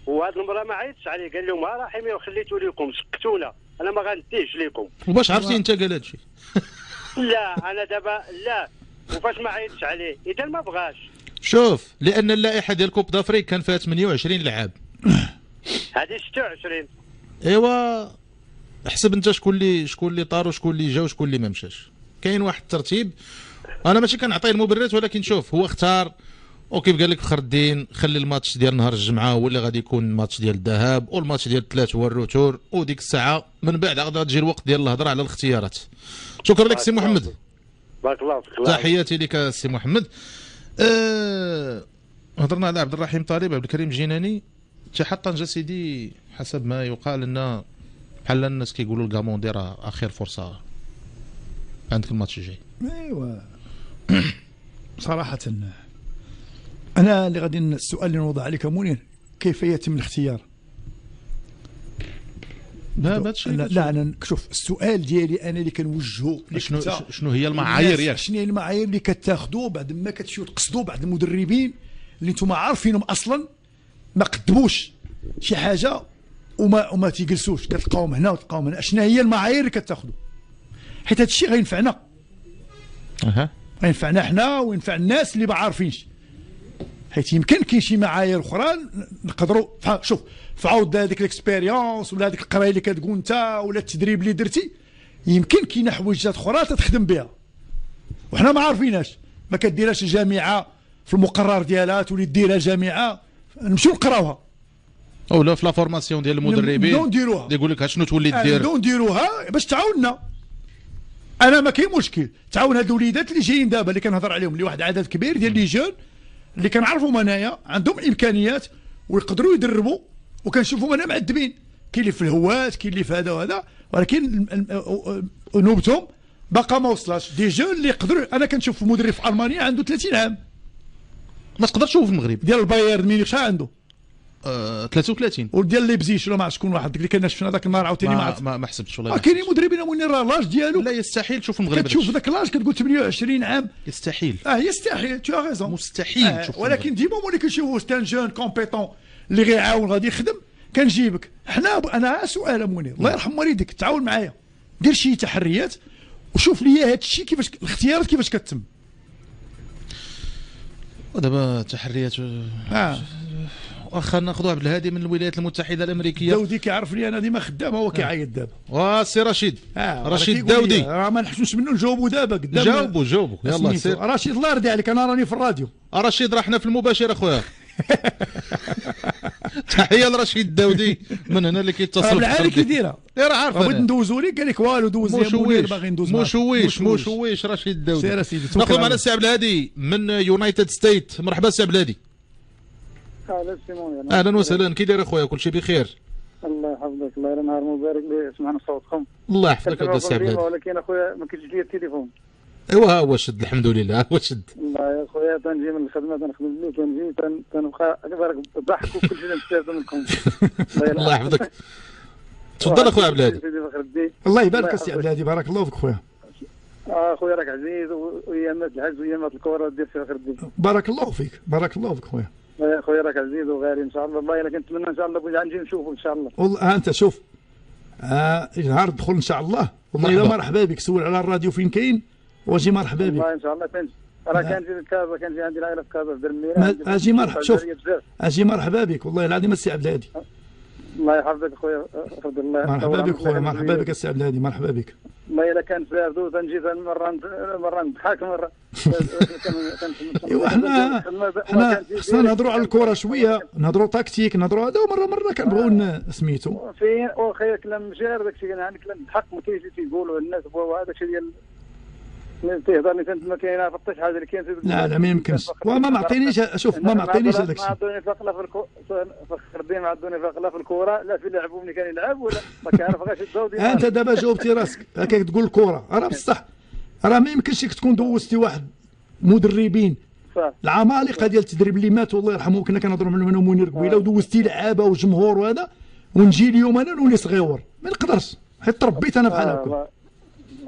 وهاد المره ما عيطش عليه قال لهم ها رحيمي وخليتو ليكم سكتونا انا ما غنديش ليكم. وباش عرفتي انت قال هادشي؟ لا انا دابا لا وفاش ما عيطتش عليه اذا ما بغاش. شوف لان اللائحه ديال كوب دافريك كان فيها 28 لعاب هذه 26 ايوا حسب انت شكون اللي طار وشكون اللي جا وشكون اللي ما مشاش. كاين واحد الترتيب انا ماشي كنعطيه المبررات ولكن شوف هو اختار وكيف قال لك فخر الدين خلي الماتش ديال نهار الجمعه هو اللي غادي يكون الماتش ديال الذهاب والماتش ديال الثلاث هو الروتور، وديك الساعه من بعد غادي تجي الوقت ديال الهضره على الاختيارات. شكرا لك سي محمد، بارك الله فيك، تحياتي لك سي محمد. هضرنا على عبد الرحيم طالب، عبد الكريم جيناني حتى حتى طنجة سيدي حسب ما يقال ان بحال الناس كيقولوا الكاموندي راه اخر فرصه عندك الماتش الجاي. ايوا صراحه انا اللي غادي السؤال اللي نوضع عليك منير، كيف يتم الاختيار؟ لا انا شوف السؤال ديالي انا اللي كنوجهه، شنو هي المعايير ياك؟ شنو هي المعايير اللي كتاخذوا بعد ما كتمشيو تقصدوا بعض المدربين اللي نتوما عارفينهم اصلا ما قدموش شي حاجه وما تيجلسوش، كتلقاهم هنا وتلقاهم هنا، شنو هي المعايير اللي كتاخذوا؟ حيت هذا الشيء غينفعنا. اها غينفعنا حنا وينفع الناس اللي ما عارفينش، حيت يمكن كاين شي معايير اخرى نقدروا شوف فعوض هذيك الاكسبيريونس ولا هذيك القرايه اللي كتقول انت ولا التدريب اللي درتي، يمكن كاين حوايج اخرى تخدم بها وحنا ما عارفينهاش، ما كديرهاش الجامعه في المقرر ديالها تولي ديرها جامعه نمشيو نقراوها اولا في لا فورماسيون ديال المدربين نديروها يقول لك شنو تولي دير نديروها باش تعاوننا. انا ما كاين مشكل تعاون هاد الوليدات اللي جايين دابا اللي كنهضر عليهم اللي واحد عدد كبير ديال لي جون اللي كنعرفهم انايا عندهم امكانيات ويقدروا يدربوا وكنشوفهم انا معذبين، كاين اللي في الهوات كاين اللي في هذا وهذا، ولكن نوبتهم باقا ما وصلاش. دي جون اللي يقدروا، انا كنشوف مدرب في المانيا عنده 30 عام ما تقدرش تشوفه في المغرب، ديال البايرن ميونخ شحال عنده؟ 33 وديال ليبزيش ولا ما عرفتش شكون واحد اللي كنا شفنا ذاك النهار عاوتاني ما حسبتش والله. كاينين مدربين منير راه لاج ديالو لا يستحيل تشوف المغرب، كتشوف ذاك لاج كتقول 28 عام يستحيل، يستحيل تو غيزون مستحيل تشوف. ولكن ديما ملي كنشوفو ستان جون كومبيتون اللي غيعاون غادي يخدم كنجيبك حنا. انا سؤال منير الله يرحم والديك تعاون معايا دير شي تحريات وشوف لي هذا الشيء كيفاش الاختيارات كيفاش كتتم ودابا تحريات. واخا ناخذوا عبد الهادي من الولايات المتحده الامريكيه، داودي كيعرف لي انا ديما خدام هو كيعيط دابا سي رشيد رشيد داودي راه ما نحسوش منه نجاوبوا دابا قدام جاوبوا يلا سير رشيد الله يرضي عليك انا راني في الراديو. رشيد راه حنا في المباشر اخويا تحيه لرشيد الداودي من هنا اللي كيتصل بالعالي كيديرها راه عارف بغيت ندوزو ليه قال لك والو دوز منير باغي ندوز مشويش رشيد الداودي. سير سيدي ناخذ معنا سي عبد الهادي من يونايتد ستيت. مرحبا سي عبد الهادي. اهلا وسهلا، كي داير اخويا؟ كلشي بخير الله يحفظك الله يرى نهار مبارك اللي سمعنا صوتكم الله يحفظك ودي السي عبد الهادي. ولكن اخويا ما كاينش ليا التليفون. ايوا ها هو شد الحمد لله ها هو شد. الله يا خويا تنجي من الخدمه تنخدم لي تنجي تنبقى كنبارك بالضحك وكلشي تنستافد منكم الله يحفظك. تفضل اخويا عبد الهادي. الله يبارك السي عبد الهادي بارك الله فيك خويا. اخويا راك عزيز ويامات الحج ويامات الكره دير فخر الدين بارك الله فيك بارك الله فيك خويا. يا خويا راك عزيز وغالي ان شاء الله والله الا كنتمنى ان شاء الله نجي نشوفك ان شاء الله والله. انت شوف نهار دخل ان شاء الله والله الا مرحبا بك، سول على الراديو فين كاين واجي مرحبا بك والله ان شاء الله. كنت راه كنجي لكازا كنجي عندي العائله في كازا في دير الميران اجي مرحبا شوف اجي مرحبا بك والله العظيم السي عبد الهادي الله يحفظك خويا عبد الله. مرحبا بك خويا مرحبا بك السي عبد الهادي مرحبا بك والله الا كان فاردو تنجي مره نضحك مره ايوا حنا خصنا نهضروا على الكره شويه نهضروا تكتيك نهضروا هذا ومره كنبغيو سميتو فين وخير كلام مجار داكشي كنضحك ما كاينش اللي تيقولوا الناس هو هذاك الشيء ديال اللي تيهضر لي تما كاينه في الطيش حاجه اللي كاين لا ما يمكنش وما معطينيش شوف ما معطينيش هذاك الشيء ما عطوني فقله في فخر الدين ما عطوني فقله في الكره لا في لعبو ملي كان يلعب ولا ما كيعرف غير الزود انت دابا جاوبتي راسك كتقول الكره راه بصح راه ما يمكنش تكون دوزتي واحد مدربين العمالقه ديال التدريب اللي ماتوا الله يرحمهم كنا كنهضروا منهم منير قبيله ودوزتي لعابه وجمهور وهذا ونجي اليوم انا نولي صغيور ما نقدرش حيت تربيت انا بحال هكا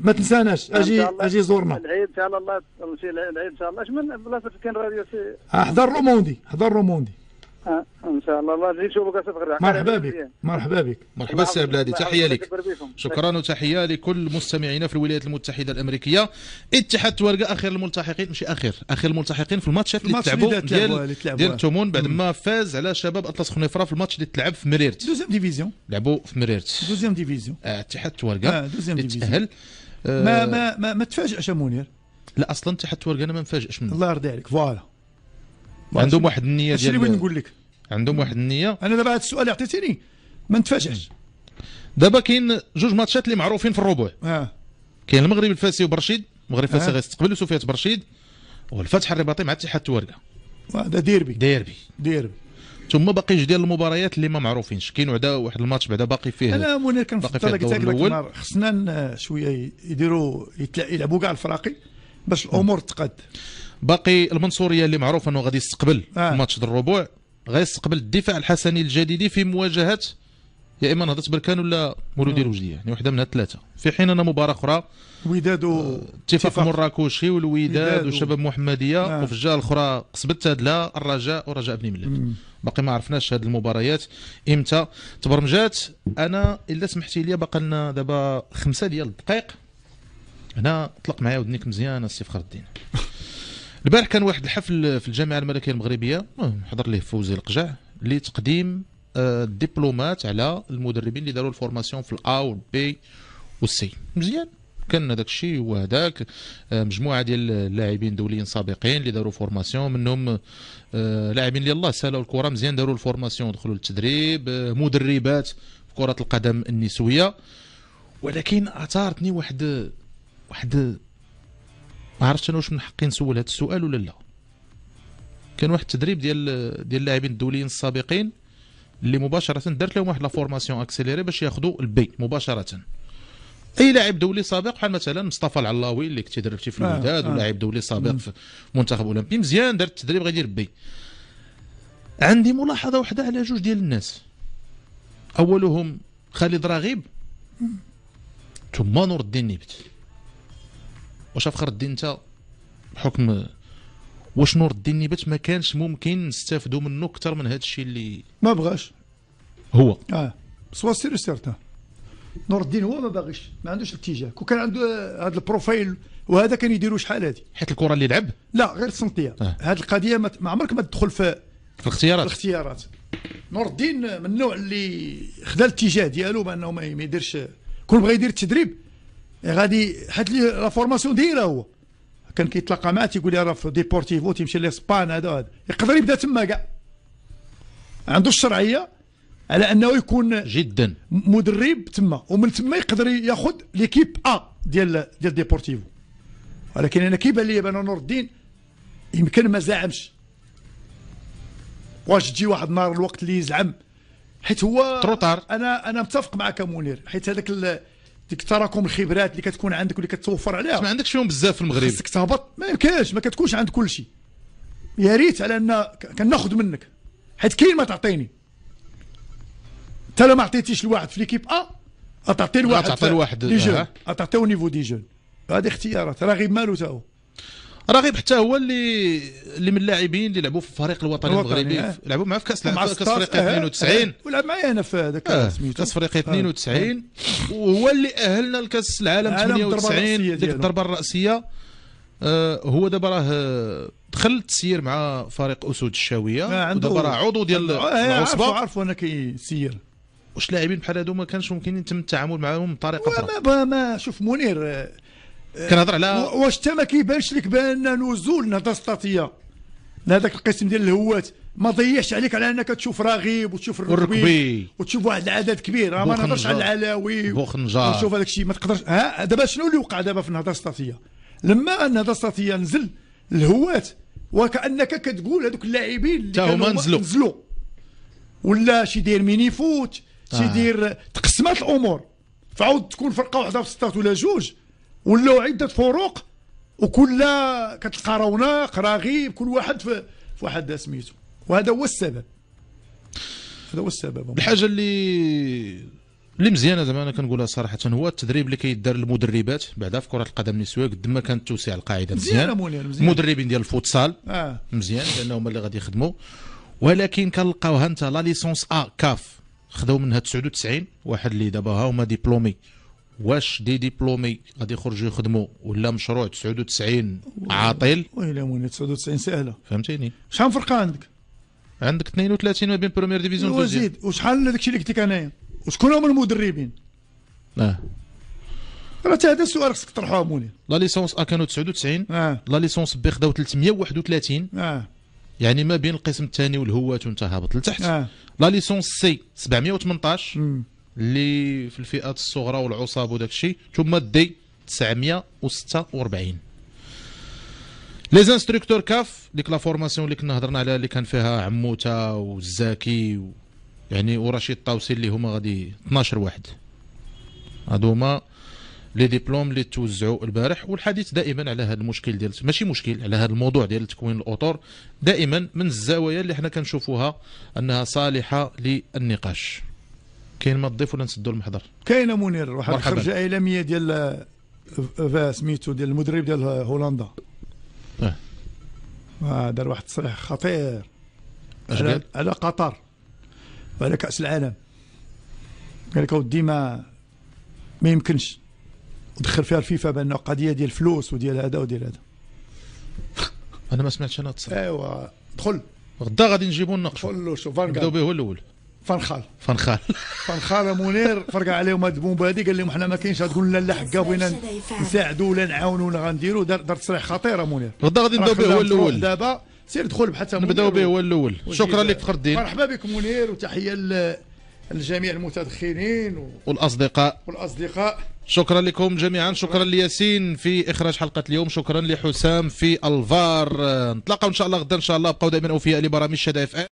ما تنساناش اجي زورنا العيد ان شاء الله. نمشي العيد ان شاء الله. شمن بلاصه كاين راديو سي احضر روموندي. احضر روموندي ان شاء الله. الله نجي نشوفك اسف غير. مرحبا بك. مرحبا بك. مرحبا السي بلادي. تحيه لك. شكرا وتحيه لكل مستمعينا في الولايات المتحده الامريكيه. اتحاد التوالقه اخر الملتحقين، ماشي اخر الملتحقين في الماتشات اللي تلعبوا ديال تومون بعد ما فاز على شباب اطلس خنيفره في الماتش اللي تلعب في مريرت. دوزيام ديفيزيون لعبوا في مريرت. دوزيام ديفيزيون اتحاد التوالقه تاهل. ما تفاجئش يا منير. لا اصلا اتحاد التوالقه انا ما نفاجئش منه. الله يرضي عليك. فوالا عندهم واحد النيه ديال شنو بغيت نقول لك. عندهم واحد النيه. انا دابا هذا السؤال اللي عطيتيني ما نتفاجئش. دابا كاين جوج ماتشات اللي معروفين في الربع. كاين المغرب الفاسي وبرشيد. المغرب الفاسي غيستقبل وسوفيات برشيد، والفتح الرباطي مع اتحاد التوالقه. هذا ديربي. ثم باقي جوج ديال المباريات اللي ما معروفينش. كاين عدا واحد الماتش بعدا باقي فيه. انا منير كنفضل خصنا شويه يديروا يلعبوا كاع الفراقي باش الامور تقاد. باقي المنصوريه اللي معروف انه غادي يستقبل ماتش الربع، غيستقبل الدفاع الحسني الجديدي في مواجهه يا اما نهضه بركان ولا مولودي الوجديه، يعني واحده من الثلاثه. في حين ان مباراه اخرى وداد اتفاق مراكشي والوداد وشباب محمديه، وفي الجهه الاخرى قصبه تادله الرجاء ورجاء بن ملال. باقي ما عرفناش هذه المباريات امتى تبرمجات. انا الا سمحتي لي باقي لنا دابا 5 ديال الدقائق. هنا اطلق معايا ودنيك مزيان السي فخر الدين. البارح كان واحد الحفل في الجامعه الملكيه المغربيه حضر ليه فوزي القجع لتقديم الدبلومات على المدربين اللي داروا الفورماسيون في الا والبي والسي. مزيان كان هذاك الشيء. هو هذاك مجموعه ديال اللاعبين دوليين سابقين اللي داروا فورماسيون، منهم لاعبين اللي الله سالوا الكره مزيان داروا الفورماسيون دخلوا للتدريب، مدربات في كره القدم النسويه. ولكن اثارتني واحد ما عرفتش انا واش من حقي نسول هذا السؤال ولا لا. كان واحد التدريب ديال اللاعبين الدوليين السابقين اللي مباشره دارت لهم واحد لا فورماسيون اكسيليري باش ياخذوا البي مباشره. اي لاعب دولي سابق بحال مثلا مصطفى العلاوي اللي كنتي دربتي في الوداد ولاعب دولي سابق في المنتخب الاولمبي، مزيان دار التدريب غيدير بي. عندي ملاحظه واحده على جوج ديال الناس، اولهم خالد راغب ثم نور الدين نبت. واش فخر الدين انت بحكم واش نور الدين نبت ما كانش ممكن نستافدوا منه اكثر من هذا الشيء اللي ما بغاش هو؟ سوا سير سيرتان نور الدين هو ما باغيش، ما عندوش الاتجاه. كون كان عنده هذا البروفايل وهذا كان يديروا شحال هذه، حيت الكره اللي لعب لا غير الصنطيه. هذه القضيه ما عمرك ما تدخل في الاختيارات. نور الدين من النوع اللي خدا الاتجاه ديالو بانه ما يديرش. كون بغى يدير التدريب غادي حيت لا فورماسيون دايره. هو كان كيتلاقى معاه تيقول لي راه في ديبورتيفو تيمشي لاسبان هذا يقدر يبدا تما كاع. عنده الشرعيه على انه يكون جدا مدرب تما، ومن تما يقدر ياخذ ليكيب ديال ديبورتيفو. ولكن انا كيبان لي بان نور الدين يمكن ما زعمش. واش تجي واحد النهار الوقت اللي يزعم حيت هو تروطار. انا متفق معك منير، حيت ديك تراكم الخبرات اللي كتكون عندك واللي كتوفر عليها ما عندكش فيهم بزاف في المغرب، خصك تهبط. ما يمكنش ما كتكونش عند كل شيء. يا ريت على ان كناخذ منك، حيت كاين ما تعطيني. انت لا ما عطيتيش لواحد في ليكيب تعطي لواحد دي جون، تعطيو نيفو دي جون. هذه اختيارات. راغب مالو حتى هو، راغب حتى هو اللي من اللاعبين اللي لعبوا في الفريق الوطني المغربي. لعبوا معاه في كاس افريقيا 92 ولعب معايا انا في هذاك سميتو كاس افريقيا 92، وهو اللي اهلنا لكاس العالم 98 ديك الضربه الراسيه. هو دابا راه دخل التسيير مع فريق اسود الشاويه، ودابا راه عضو ديال العصبه. عارفوا انا كيسير. واش لاعبين بحال هادو ما كانش ممكن يتم التعامل معاهم بطريقه اخرى؟ ما شوف منير كنهضر على واش تا ما كيبانش لك بان نزول نهضه سطاتيه لهذاك القسم ديال الهوات ما ضيعش عليك على انك تشوف راغب وتشوف الركبي وتشوف واحد العدد كبير؟ راه ما نهضرش على العلاوي بوخنجار وشوف هذاك الشيء ما تقدرش. ها دابا شنو اللي وقع دابا في النهضه السطاتيه؟ لما النهضه السطاتيه نزل الهوات وكانك كتقول هذوك اللاعبين اللي كانوا نزلوا ولا شي داير ميني فوت شي داير تقسمات الامور. فعاود تكون فرقه واحده في سطات ولا جوج ولاو عده فروق، وكل كتلقى رونق راغيب كل واحد في واحد سميتو. وهذا هو السبب. الحاجه اللي اللي مزيانه زعما انا كنقولها صراحه هو التدريب اللي كيدار للمدربات بعدا في كره القدم النسويه قد ما كانت توسيع القاعده مزيان. المدربين ديال الفوتسال مزيان لانهم هما اللي غادي يخدموا، ولكن كنلقاوها انت لا ليسونس ا كاف خداو منها 99 واحد اللي دابا ها هما ديبلومي، واش ديبلومي غادي يخرجوا يخدموا ولا مشروع 99 عاطل؟ ويلي موني 99 سهله فهمتيني. شحال فرق عندك؟ عندك 32 ما بين بروميير ديفيزيون وزيد ديزيون. وشحال داكشي اللي قلت لك انايا وشكون هما المدربين؟ راه حتى هذا السؤال خصك تطرحوه مولي. لا ليسونس ا كانوا 99 لا ليسونس بي خداو 331 يعني ما بين القسم الثاني والهوات وانت هابط لتحت. لا ليسونس سي 718 اللي في الفئات الصغرى والعصاب وداك الشيء، ثم دي 946. لي زانستركتور كاف ديك لا فورماسيون اللي كنا هضرنا عليها اللي كان فيها عموته والزاكي يعني ورشيد الطاوسي اللي هما غادي 12 واحد، هادو هما لي ديبلوم اللي توزعوا البارح. والحديث دائما على هذا المشكل ديال ماشي مشكل على هذا الموضوع ديال تكوين الاطر دائما من الزاويه اللي حنا كنشوفوها انها صالحه للنقاش. كاين ما تضيف ولا نسدوا المحضر؟ كاينه منير واحد الخرجه اعلاميه ديال سميتو ديال المدرب ديال هولندا دار واحد التصريح خطير على قطر وعلى كأس العالم، قال لك اودي ما يمكنش ودخل فيها الفيفا بان القضيه ديال الفلوس وديال هذا وديال هذا. انا ما سمعتش انا التصريح. ايوا دخل غدا غادي نجيبو نناقشو. دخل له شوف نبداو به هو الاول. فنخال منير فرقع عليهم هاد البومبه هادي قال لهم حنا ما كاينش غتقول لنا لا حكا بغينا نساعدوا ولا نعاونوا ولا غنديروا. دار تصريح خطير منير غدا غادي نبداو به هو الاول. دابا سير دخل بحال تا نبداو به هو الاول. شكرا لك فخر الدين، مرحبا بك منير وتحيه لجميع المتدخلين والاصدقاء. شكرا لكم جميعا، شكرا لياسين في اخراج حلقه اليوم، شكرا لحسام في الفار. نتلاقاو ان شاء الله غدا ان شاء الله، بقاو دائما اوفياء لبرامج شدا FM.